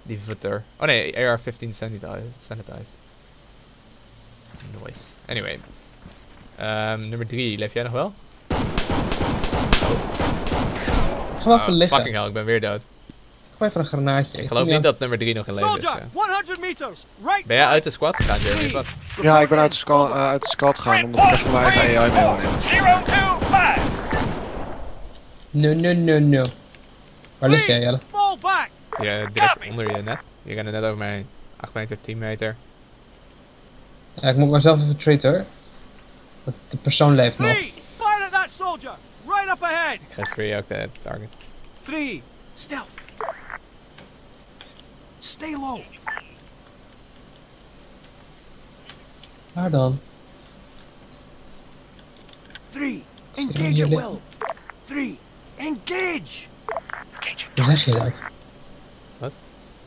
die verteur. Oh nee, A R vijftien sanitized. Noise. Anyway. Um, nummer drie, leef jij nog wel? Ik ga even liggen. Fucking hell, ik ben weer dood. Ik ga even een granaatje. Ik geloof niet dat nummer drie nog in leven is. Ben jij uit de squad gegaan, Jeremy? Ja, ik ben uit de squad, uh, uit de squad gegaan omdat ik even mijn eigen A I mee wil nemen. No, no, no, no. Waar lig jij, Jelle? Ja, direct onder je net. Je gaat er net over mij heen. acht meter, tien meter. Ja, ik moet mezelf even treaten hoor. De persoon leeft nog. Ik geef Free ook de target. Three, stealth. Stay low. Waar dan? Three, engage at will. Three, engage. Hoe zeg je dat? Wat?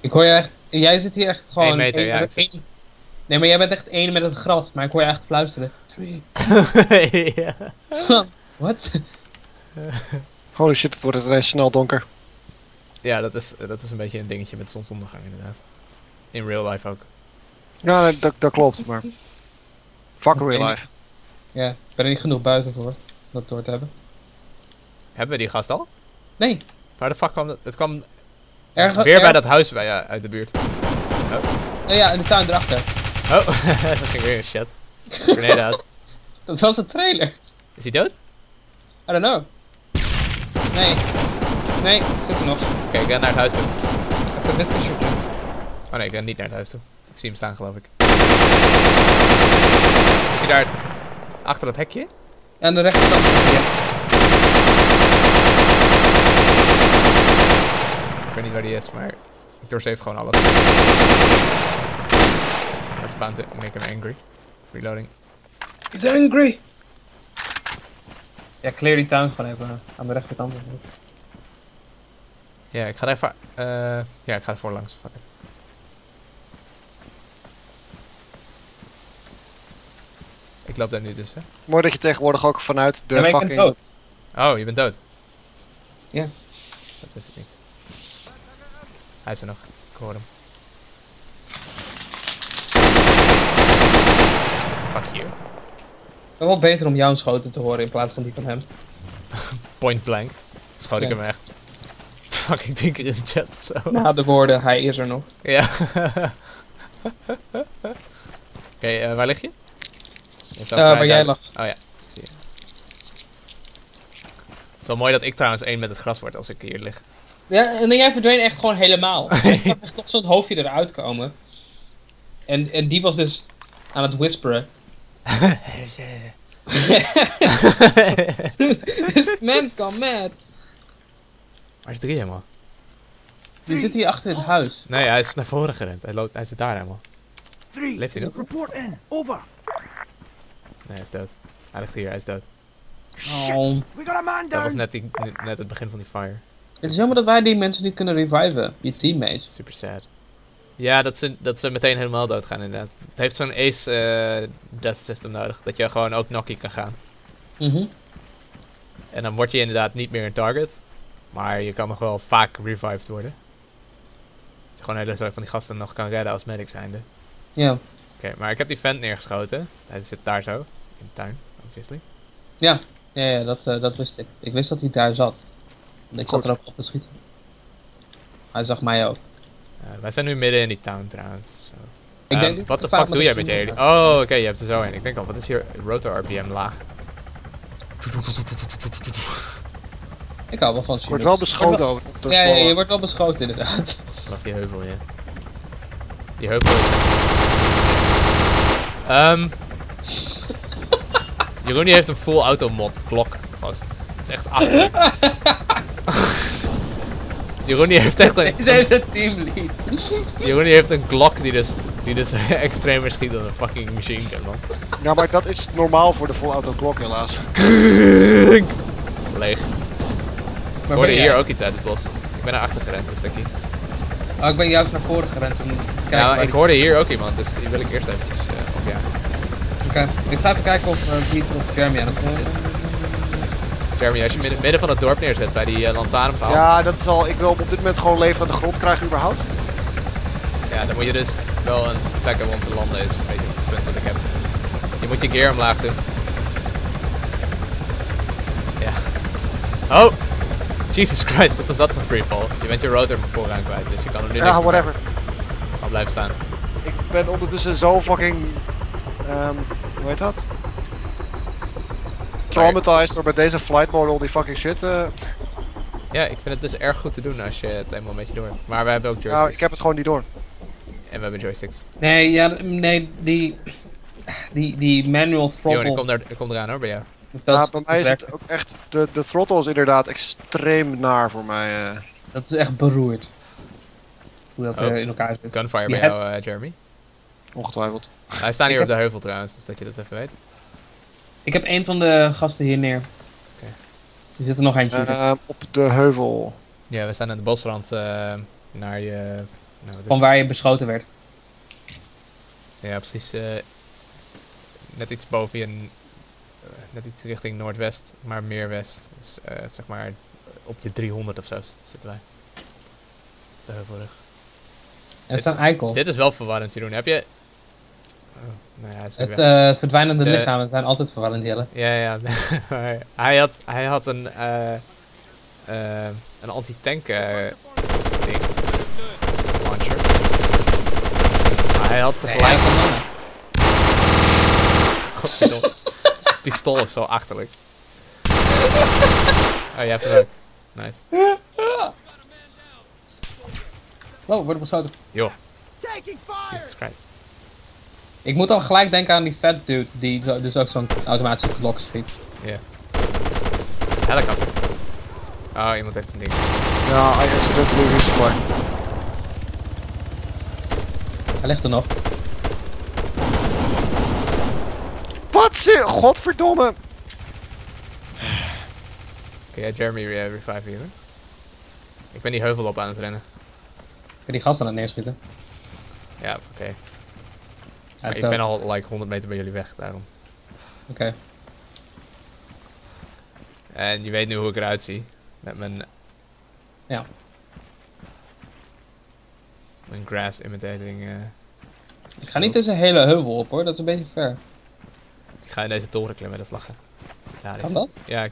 Ik hoor je echt. Jij zit hier echt gewoon. Eén meter, één, ja. Één. Één. Nee, maar jij bent echt één met het gras, maar ik hoor je echt fluisteren. Three. Ja. Wat? Holy shit, het wordt ineens snel donker. Ja, dat is, dat is een beetje een dingetje met zonsondergang inderdaad. In real life ook. Ja, dat, dat klopt, maar... Fuck real life. Ja, ik ben er niet genoeg buiten voor, dat door te hebben. Hebben we die gast al? Nee. Waar de fuck kwam dat? Het kwam erg, weer erg... bij dat huis bij, ja, uit de buurt. Oh. Oh ja, in de tuin erachter. Oh, dat ging weer een shit. Grenade uit. Dat was een trailer. Is hij dood? I don't know. Nee. Nee, zit er nog. Oké, okay, ik ga naar het huis toe. Ik heb net een shotje. Oh nee, ik ga niet naar het huis toe. Ik zie hem staan, geloof ik. Is hij daar achter dat hekje? Aan de rechterkant. Ja. Ik weet niet waar die is, maar ik doorzeef gewoon alles. That's bound to make him angry. Reloading. He's angry! Ja, clear die tuin gewoon even aan de rechterkant. Ja, ik ga er even... Uh, ja, ik ga er voor langs. Fuck it. Ik loop daar nu dus, hè. Mooi dat je tegenwoordig ook vanuit de ja, fucking... Ik ben dood. Oh, je bent dood? Ja. Dat is het niet. Hij is er nog. Ik hoor hem. Fuck you. Het is wel beter om jouw schoten te horen in plaats van die van hem. Point blank. Schoot ik ja. hem echt. Fucking dinker in zijn chest ofzo. Na de woorden, hij is er nog. Ja. Oké, okay, uh, waar lig je? Uh, waar jij uit... lag. Oh ja, zie je. Het is wel mooi dat ik trouwens één met het gras word als ik hier lig. Ja, en jij verdween echt gewoon helemaal. Ik zag echt toch zo'n hoofdje eruit komen. En, en die was dus aan het whisperen. This man's gone mad. Waar is drie helemaal? Die zit hier achter in het huis. Nee, hij is naar voren gerend. Hij, loopt, hij zit daar helemaal. Three, leeft hij nog? Report in. Over. Nee, hij is dood. Hij ligt hier, hij is dood. Oh. We got a man down. Dat was net, die, net het begin van die fire. Het is jammer dat wij die mensen niet kunnen reviven. Die teammates. Super sad. Ja, dat ze, dat ze meteen helemaal dood gaan inderdaad. Het heeft zo'n ace uh, death system nodig. Dat je gewoon ook knockie kan gaan. Mm-hmm. En dan word je inderdaad niet meer een target. Maar je kan nog wel vaak revived worden. Dus gewoon een hele soort van die gasten nog kan redden als medic zijnde. Ja. Yeah. Oké, okay, maar ik heb die vent neergeschoten. Hij zit daar zo. In de tuin, obviously. Ja, ja, ja dat, uh, dat wist ik. Ik wist dat hij daar zat. Want ik Goed. zat er ook op te schieten. Hij zag mij ook. Uh, wij zijn nu midden in die town trouwens. So. Ik um, denk wat de fuck doe jij met je heli? Oh, oké, okay, je hebt er zo in. Ik denk al, wat is hier rotor R P M laag? Ik hou wel van je wordt wel beschoten over. Wel... Ja, ja, je wordt wel beschoten inderdaad. Vanaf die heuvel, ja. Die heuvel. Um, Jeroen heeft een full auto mod klok vast. Dat is echt achter. Jeroen heeft echt een... Deze heeft een teamlead. Jeroen heeft een Glock die dus, die dus extremer schiet dan een fucking machine gun, man. Ja, maar dat is normaal voor de full auto klok helaas. Leeg. Ik hoorde hier ook iets uit het bos. Ik ben naar achter gerend, een stukje. Oh, ik ben juist naar voren gerend om te kijken. Nou, ik hoorde hier ook iemand, dus die wil ik eerst eventjes uh, opjagen. Oké, okay. Ik ga even kijken of Pieter uh, of Jeremy aan het horen is. Jeremy, als je midden, midden van het dorp neerzet bij die uh, lantaarnpaal. Ja, dat is al. Ik wil op dit moment gewoon leven aan de grond krijgen, überhaupt. Ja, dan moet je dus wel een plek hebben om te landen, is een beetje het punt dat ik heb. Je moet je gear omlaag doen. Ja. Oh! Jesus Christ, wat was dat voor freefall? Je bent je rotor vooraan kwijt, dus je kan hem nu niet. Ja, whatever. Al blijf staan. Ik ben ondertussen zo fucking. Um, hoe heet dat? Traumatized door bij deze flight mode al die fucking shit. Uh... Ja, ik vind het dus erg goed te doen als je het eenmaal een beetje door hebt. Maar we hebben ook joysticks. Nou, ik heb het gewoon niet door. En we hebben joysticks. Nee, ja, nee, die... die, die manual throttle... Jo, ik kom, daar, ik kom eraan hoor, bij jou. Dat ja, bij mij is het ook echt... De, de throttle is inderdaad extreem naar voor mij. Uh. Dat is echt beroerd. Hoe dat oh, in elkaar zit. Gunfire bij jou, uh, Jeremy. Ongetwijfeld. Ah, hij staat hier op de heuvel trouwens, dus dat je dat even weet. Ik heb een van de gasten hier neer. Okay. Er zit er nog eentje. Uh, op de heuvel. Ja, we staan aan de bosrand uh, naar je... Nou, van waar je beschoten werd. Ja, precies. Uh, net iets boven je... Uh, net iets richting noordwest, maar meer west. Dus uh, zeg maar op je driehonderd of zo zitten wij. De heuvelrug. Er staat een eikel. Dit is wel verwarrend, Jeroen. Heb je... Oh, nou ja, het uh, verdwijnende de... lichamen zijn altijd verwarrend, Jelle. Ja, ja. hij, had, hij had een... Uh, uh, een anti-tank... Uh, Hij had tegelijk... Nee, pistool is zo achterlijk. Oh, je hebt het ook. Nice. Wow, wordt beschoten. Joh. Jesus Christ. Ik moet al gelijk denken aan die fat dude die zo, dus ook zo'n automatische klok schiet. Ja. Yeah. Helikopter. Oh, iemand heeft een ding. Ja, I accidentally respawned. Hij ligt er nog. Wat ze? Godverdomme! Oké, okay, Jeremy uh, revive hier. Ik ben die heuvel op aan het rennen. Ik ben die gast aan het neerschieten. Ja, oké. Okay. Ja, ik ben al like honderd meter bij jullie weg, daarom. Oké. Okay. En je weet nu hoe ik eruit zie. Met mijn... Ja. Een grass imitating. Uh, ik ga niet tussen een hele heuvel op hoor, dat is een beetje ver. Ik ga in deze toren klimmen, dat is lachen. Daar kan dat? Ja, ik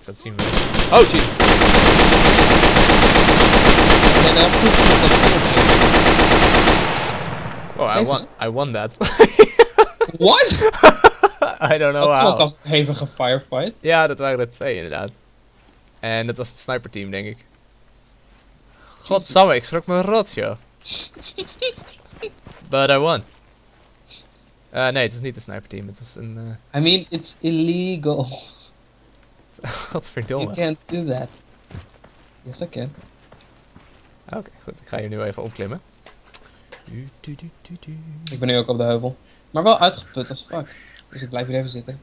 zal het zien. Oh, jeez! Oh, I won, I won that. What? I don't know how. Dat was een hevige firefight. Ja, dat waren er twee inderdaad. En dat was het sniperteam, denk ik. Godsamme, ik schrok me rot, joh. But I won. Uh, nee, het was niet een sniperteam, het was een... Uh... I mean, it's illegal. Godverdomme. You can't do that. Yes, I can. Oké, okay, goed. Ik ga hier nu even opklimmen. Du, du, du, du, du. Ik ben nu ook op de heuvel. Maar wel uitgeput als fuck. Dus ik blijf hier even zitten.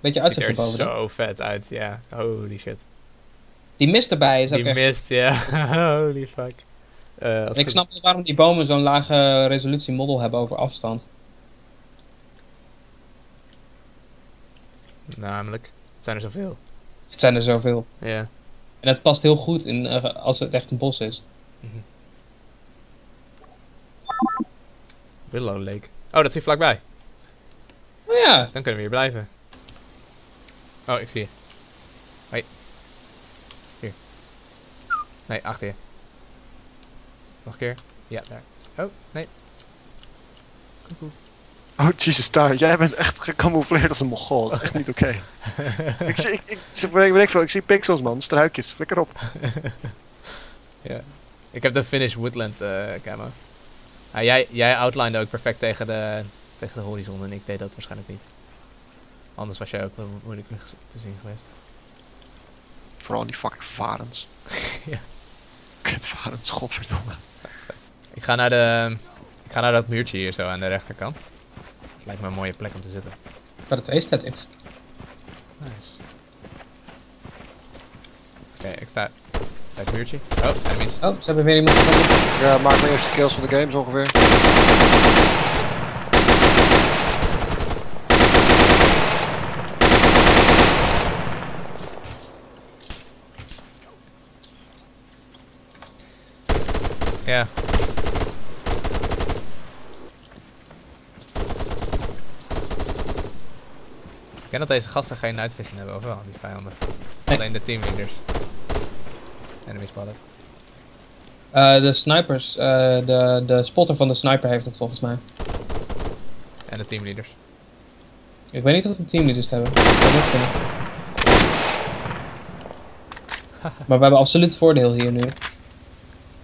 Beetje uitzicht erboven. Ziet er zo vet uit, ja. Holy shit. Die mist erbij is ook Die echt... mist, ja. Holy fuck. Uh, ik goed... snap niet waarom die bomen zo'n lage resolutie model hebben over afstand. Namelijk, het zijn er zoveel. Het zijn er zoveel. Ja. Yeah. En dat past heel goed in, uh, als het echt een bos is. Mm-hmm. Willow Lake. Oh, dat zit vlakbij. Oh ja. Dan kunnen we hier blijven. Oh, ik zie je. Hoi. Hier. Nee, achter je. Nog een keer. Ja, daar. Oh, nee. Koekoe. Oh, Jesus, daar. Jij bent echt gecamoufleerd als een Mongool. Dat is echt niet oké. Okay. ik, ik, ik, ik, ik zie pixels, man. Struikjes. Flikker op. Ja. Ik heb de Finnish Woodland uh, camo. Ah, jij, jij outlined ook perfect tegen de, tegen de horizon en ik deed dat waarschijnlijk niet. Anders was jij ook wel moeilijk te zien geweest. Vooral die fucking varens. Ja. Kutvarens, godverdomme. Ik ga naar de... Ik ga naar dat muurtje hier zo aan de rechterkant. Het lijkt me een mooie plek om te zitten. Waar het twee-stat is. Nice. Oké, okay, ik sta... Bij het muurtje. Oh, enemies. Oh, ze hebben weer iemand gevonden. Ja, maak mijn eerste kills van de games ongeveer. Ja. Ik ken dat deze gasten geen night vision hebben, of wel, die vijanden. Nee. Alleen de teamleaders. Enemies ballen. Uh, de snipers, uh, de, de spotter van de sniper heeft het volgens mij. En de teamleaders. Ik weet niet of de teamleaders het hebben. Dat is het. Maar we hebben absoluut voordeel hier nu. Ik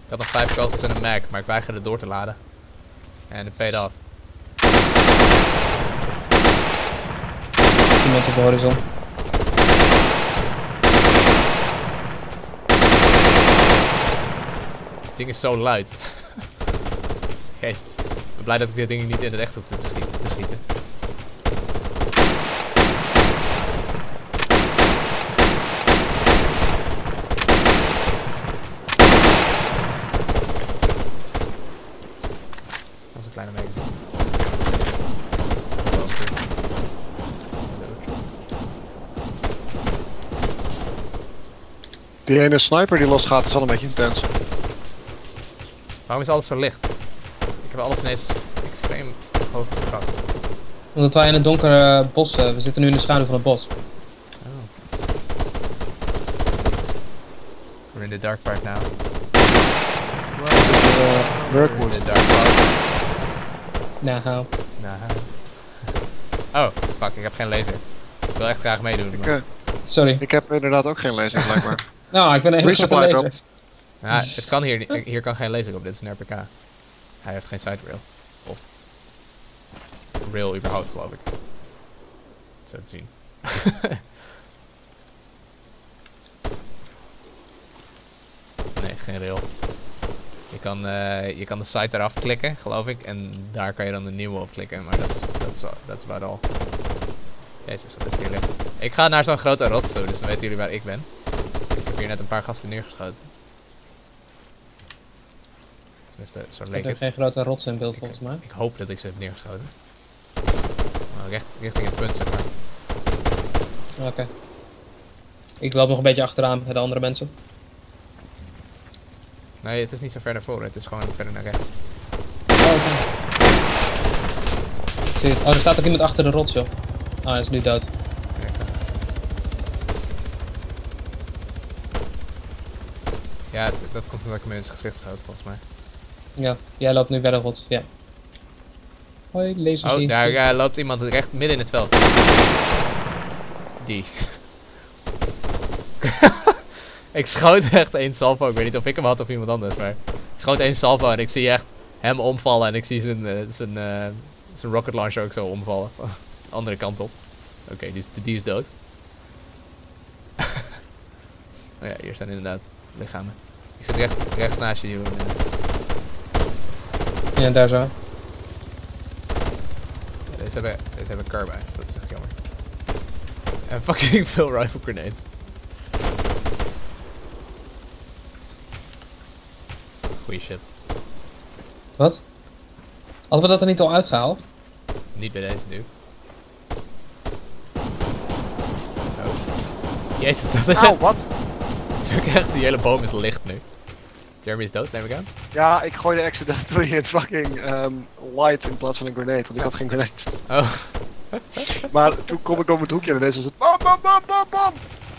had nog vijf kogels en een Mac, maar ik weigerde door te laden. En het paid af. Er is iemand op de horizon. Dit ding is zo luid. Jezus. Ik ben blij dat ik dit ding niet in het echt hoef te schieten. Te schieten. Die ene sniper die losgaat is al een beetje intens. Waarom is alles zo licht? Ik heb alles ineens extreem hoog gehad. Omdat wij in het donkere bos zijn. We zitten nu in de schaduw van het bos. Oh. We're in the dark part now. Uh, Workwood. In the dark part. Nou. Nou. Oh, fuck, ik heb geen laser. Ik wil echt graag meedoen. Ik, uh, Sorry. Ik heb inderdaad ook geen laser, blijkbaar. Nou, ik ben een hele grote laser. Ja, het kan hier niet. Hier kan geen laser op. Dit is een R P K. Hij heeft geen side rail. Of rail überhaupt, geloof ik. Zo te zien. Nee, geen rail. Je kan, uh, je kan de site eraf klikken, geloof ik. En daar kan je dan de nieuwe op klikken. Maar dat is dat is about all. Jezus, wat is hier licht. Ik ga naar zo'n grote rotstoel, dus dan weten jullie waar ik ben. Ik heb hier net een paar gasten neergeschoten. Tenminste, zo leek het. Ik heb geen grote rots in beeld, ik, volgens mij. Ik hoop dat ik ze heb neergeschoten. Nou, recht, richting het punt, zeg maar. Oké. Okay. Ik loop nog een beetje achteraan bij de andere mensen. Nee, het is niet zo ver naar voren, het is gewoon verder naar rechts. Oh, okay. Zie je het? Oh, er staat ook iemand achter de rots, joh. Ah, oh, hij is nu dood. Ja, dat komt omdat ik hem in zijn gezicht schoot, volgens mij. Ja, jij loopt nu bij de rots, ja. Hoi, laser. Oh, daar uh, loopt iemand recht midden in het veld. Die. Ik schoot echt één salvo, ik weet niet of ik hem had of iemand anders, maar... Ik schoot één salvo en ik zie echt hem omvallen en ik zie zijn, uh, zijn, uh, zijn rocket launcher ook zo omvallen. Andere kant op. Oké, okay, dus die, die is dood. Oh ja, hier staan inderdaad lichamen. Ik zit recht, rechts naast je hier. Ja, daar zo. Ja, deze, hebben, deze hebben carbines, dat is echt jammer. En fucking veel rifle grenades. Goeie shit. Wat? Hadden we dat er niet al uitgehaald? Niet bij deze dude. Jezus, dat is echt... Auw, wat? Het is ook echt, die hele boom is licht nu. Jeremy is dood, neem ik aan. Ja, ik gooide accidentally een fucking um, light in plaats van een grenade, want ik had geen grenade. Oh. Maar toen kom ik op het hoekje en ineens was het bam bam bam bam bam!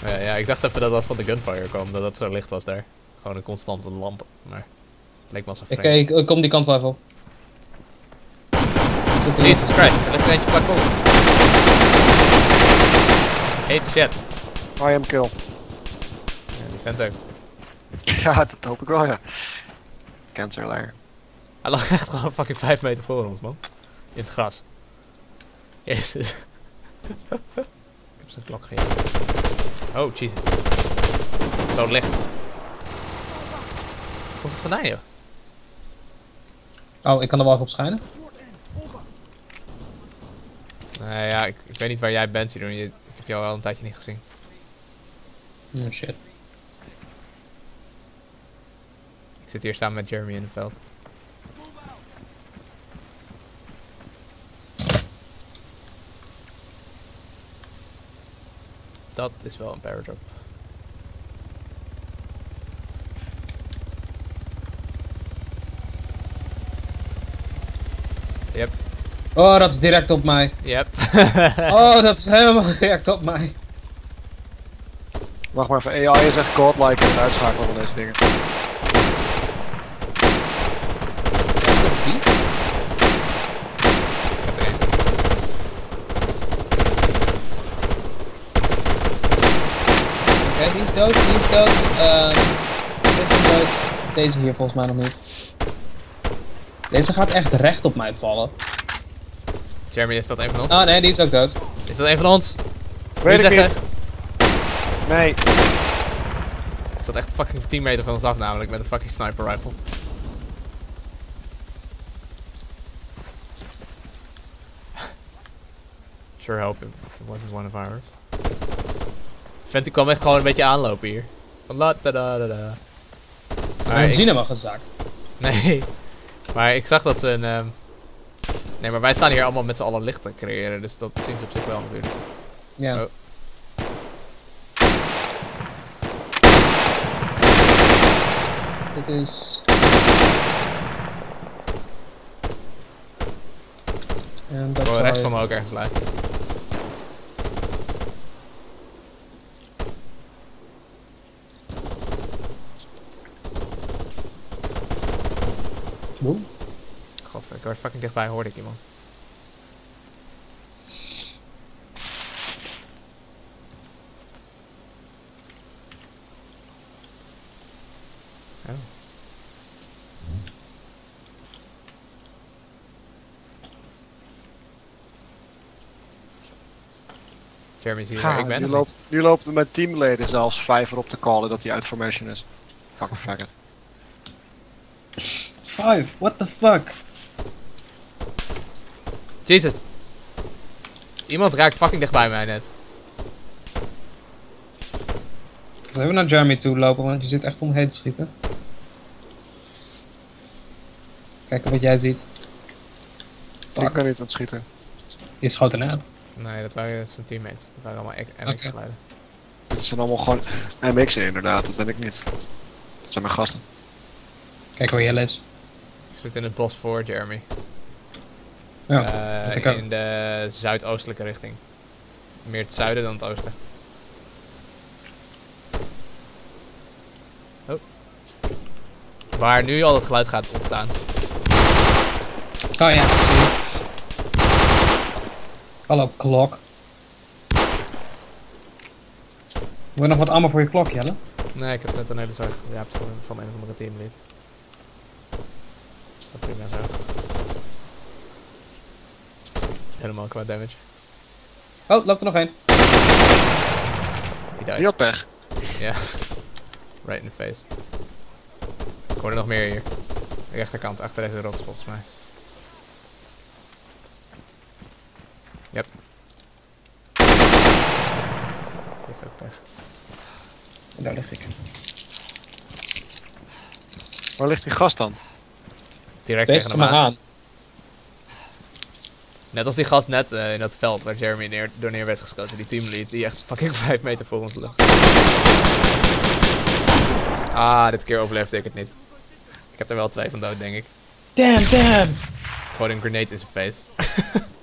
Ja, ja, ik dacht even dat dat van de gunfire kwam, dat dat zo licht was daar. Gewoon een constante lamp, maar... Leek me als een vreemd. Oké, okay, ik kom die kant wel even op. Jesus Christ, er ligt eentje vlak op. Hate shit. I am kill. Ja, die vent ook. Ja, dat hoop ik wel, ja. Cancer lair. Hij lag echt gewoon fucking vijf meter voor ons, man. In het gras. Jezus. Ik heb zijn klok gegeven. Oh, Jesus. Zo licht. Waar komt het vandaan, joh? Oh, ik kan er wel even op schijnen. Nou ja, ik, ik weet niet waar jij bent, Sidon. Ik heb jou al een tijdje niet gezien. Oh shit. Ik zit hier samen met Jeremy in het veld. Dat is wel een paradrop. Yep. Oh, dat is direct op mij. Yep. Oh, dat is helemaal direct op mij. Wacht maar even, A I is echt godlike in het uitschakelen van deze dingen. Oké, Oké, okay, die is dood, die is dood. Uh, die is dood. Deze hier volgens mij nog niet. Deze gaat echt recht op mij vallen. Jeremy, is dat een van ons? Oh nee, die is ook dood. Is dat een van ons? Weet ik niet. Nee. Het staat echt fucking tien meter van ons af namelijk met een fucking sniper rifle. Sure help him, it wasn't one of ours. Vent, die kwam echt gewoon een beetje aanlopen hier. La da da da da. Maar we zien hem al gezakt. Nee. Maar ik zag dat ze een... Um... Nee, maar wij staan hier allemaal met z'n allen licht te creëren, dus dat zien ze op zich wel natuurlijk. Ja. Oh. Dit is... En dat oh, rechts je... van me ook ergens lijkt. Boom. Godverdomme, ik was fucking dichtbij, hoorde ik iemand. Oh. Jeremy is hier, ha, ik ben nu loopt, nu loopt mijn teamleden zelfs vijf erop te callen dat hij uit formation is. Fucking faggot. Vijf, what the fuck? Jezus. Iemand raakt fucking dichtbij mij net. Ik zal even naar Jeremy toe lopen, want je zit echt om me heen te schieten. Kijken wat jij ziet. Ik kan niet aan het schieten. Je schoot ernaar. Nee, dat waren zijn teammates. Dat waren allemaal M X geluiden. Dit zijn allemaal gewoon M X'en inderdaad, dat ben ik niet. Dat zijn mijn gasten. Kijk waar Jelle is. Ik zit in het bos voor Jeremy. Ja, uh, in de zuidoostelijke richting. Meer het zuiden dan het oosten. Oh. Waar nu al het geluid gaat ontstaan. Oh ja, hallo klok. Wil je nog wat allemaal voor je klok, Jelle? Nee, ik heb net een hele zorg ja, van een of andere teamlid. Dat prima zo. Helemaal qua damage. Oh, loopt er nog één. Die had pech. Ja. Right in the face. Ik hoor er nog meer hier. De rechterkant, achter deze rots volgens mij. Yep. Die is ook pech. En daar lig ik. Waar ligt die gast dan? Direct tegen hem aan. aan. Net als die gast net uh, in dat veld waar Jeremy neer, door neer werd geschoten. Die teamlead die echt fucking vijf meter voor ons lag. Ah, dit keer overleefde ik het niet. Ik heb er wel twee van dood, denk ik. Damn, damn! Gewoon een grenade in zijn face.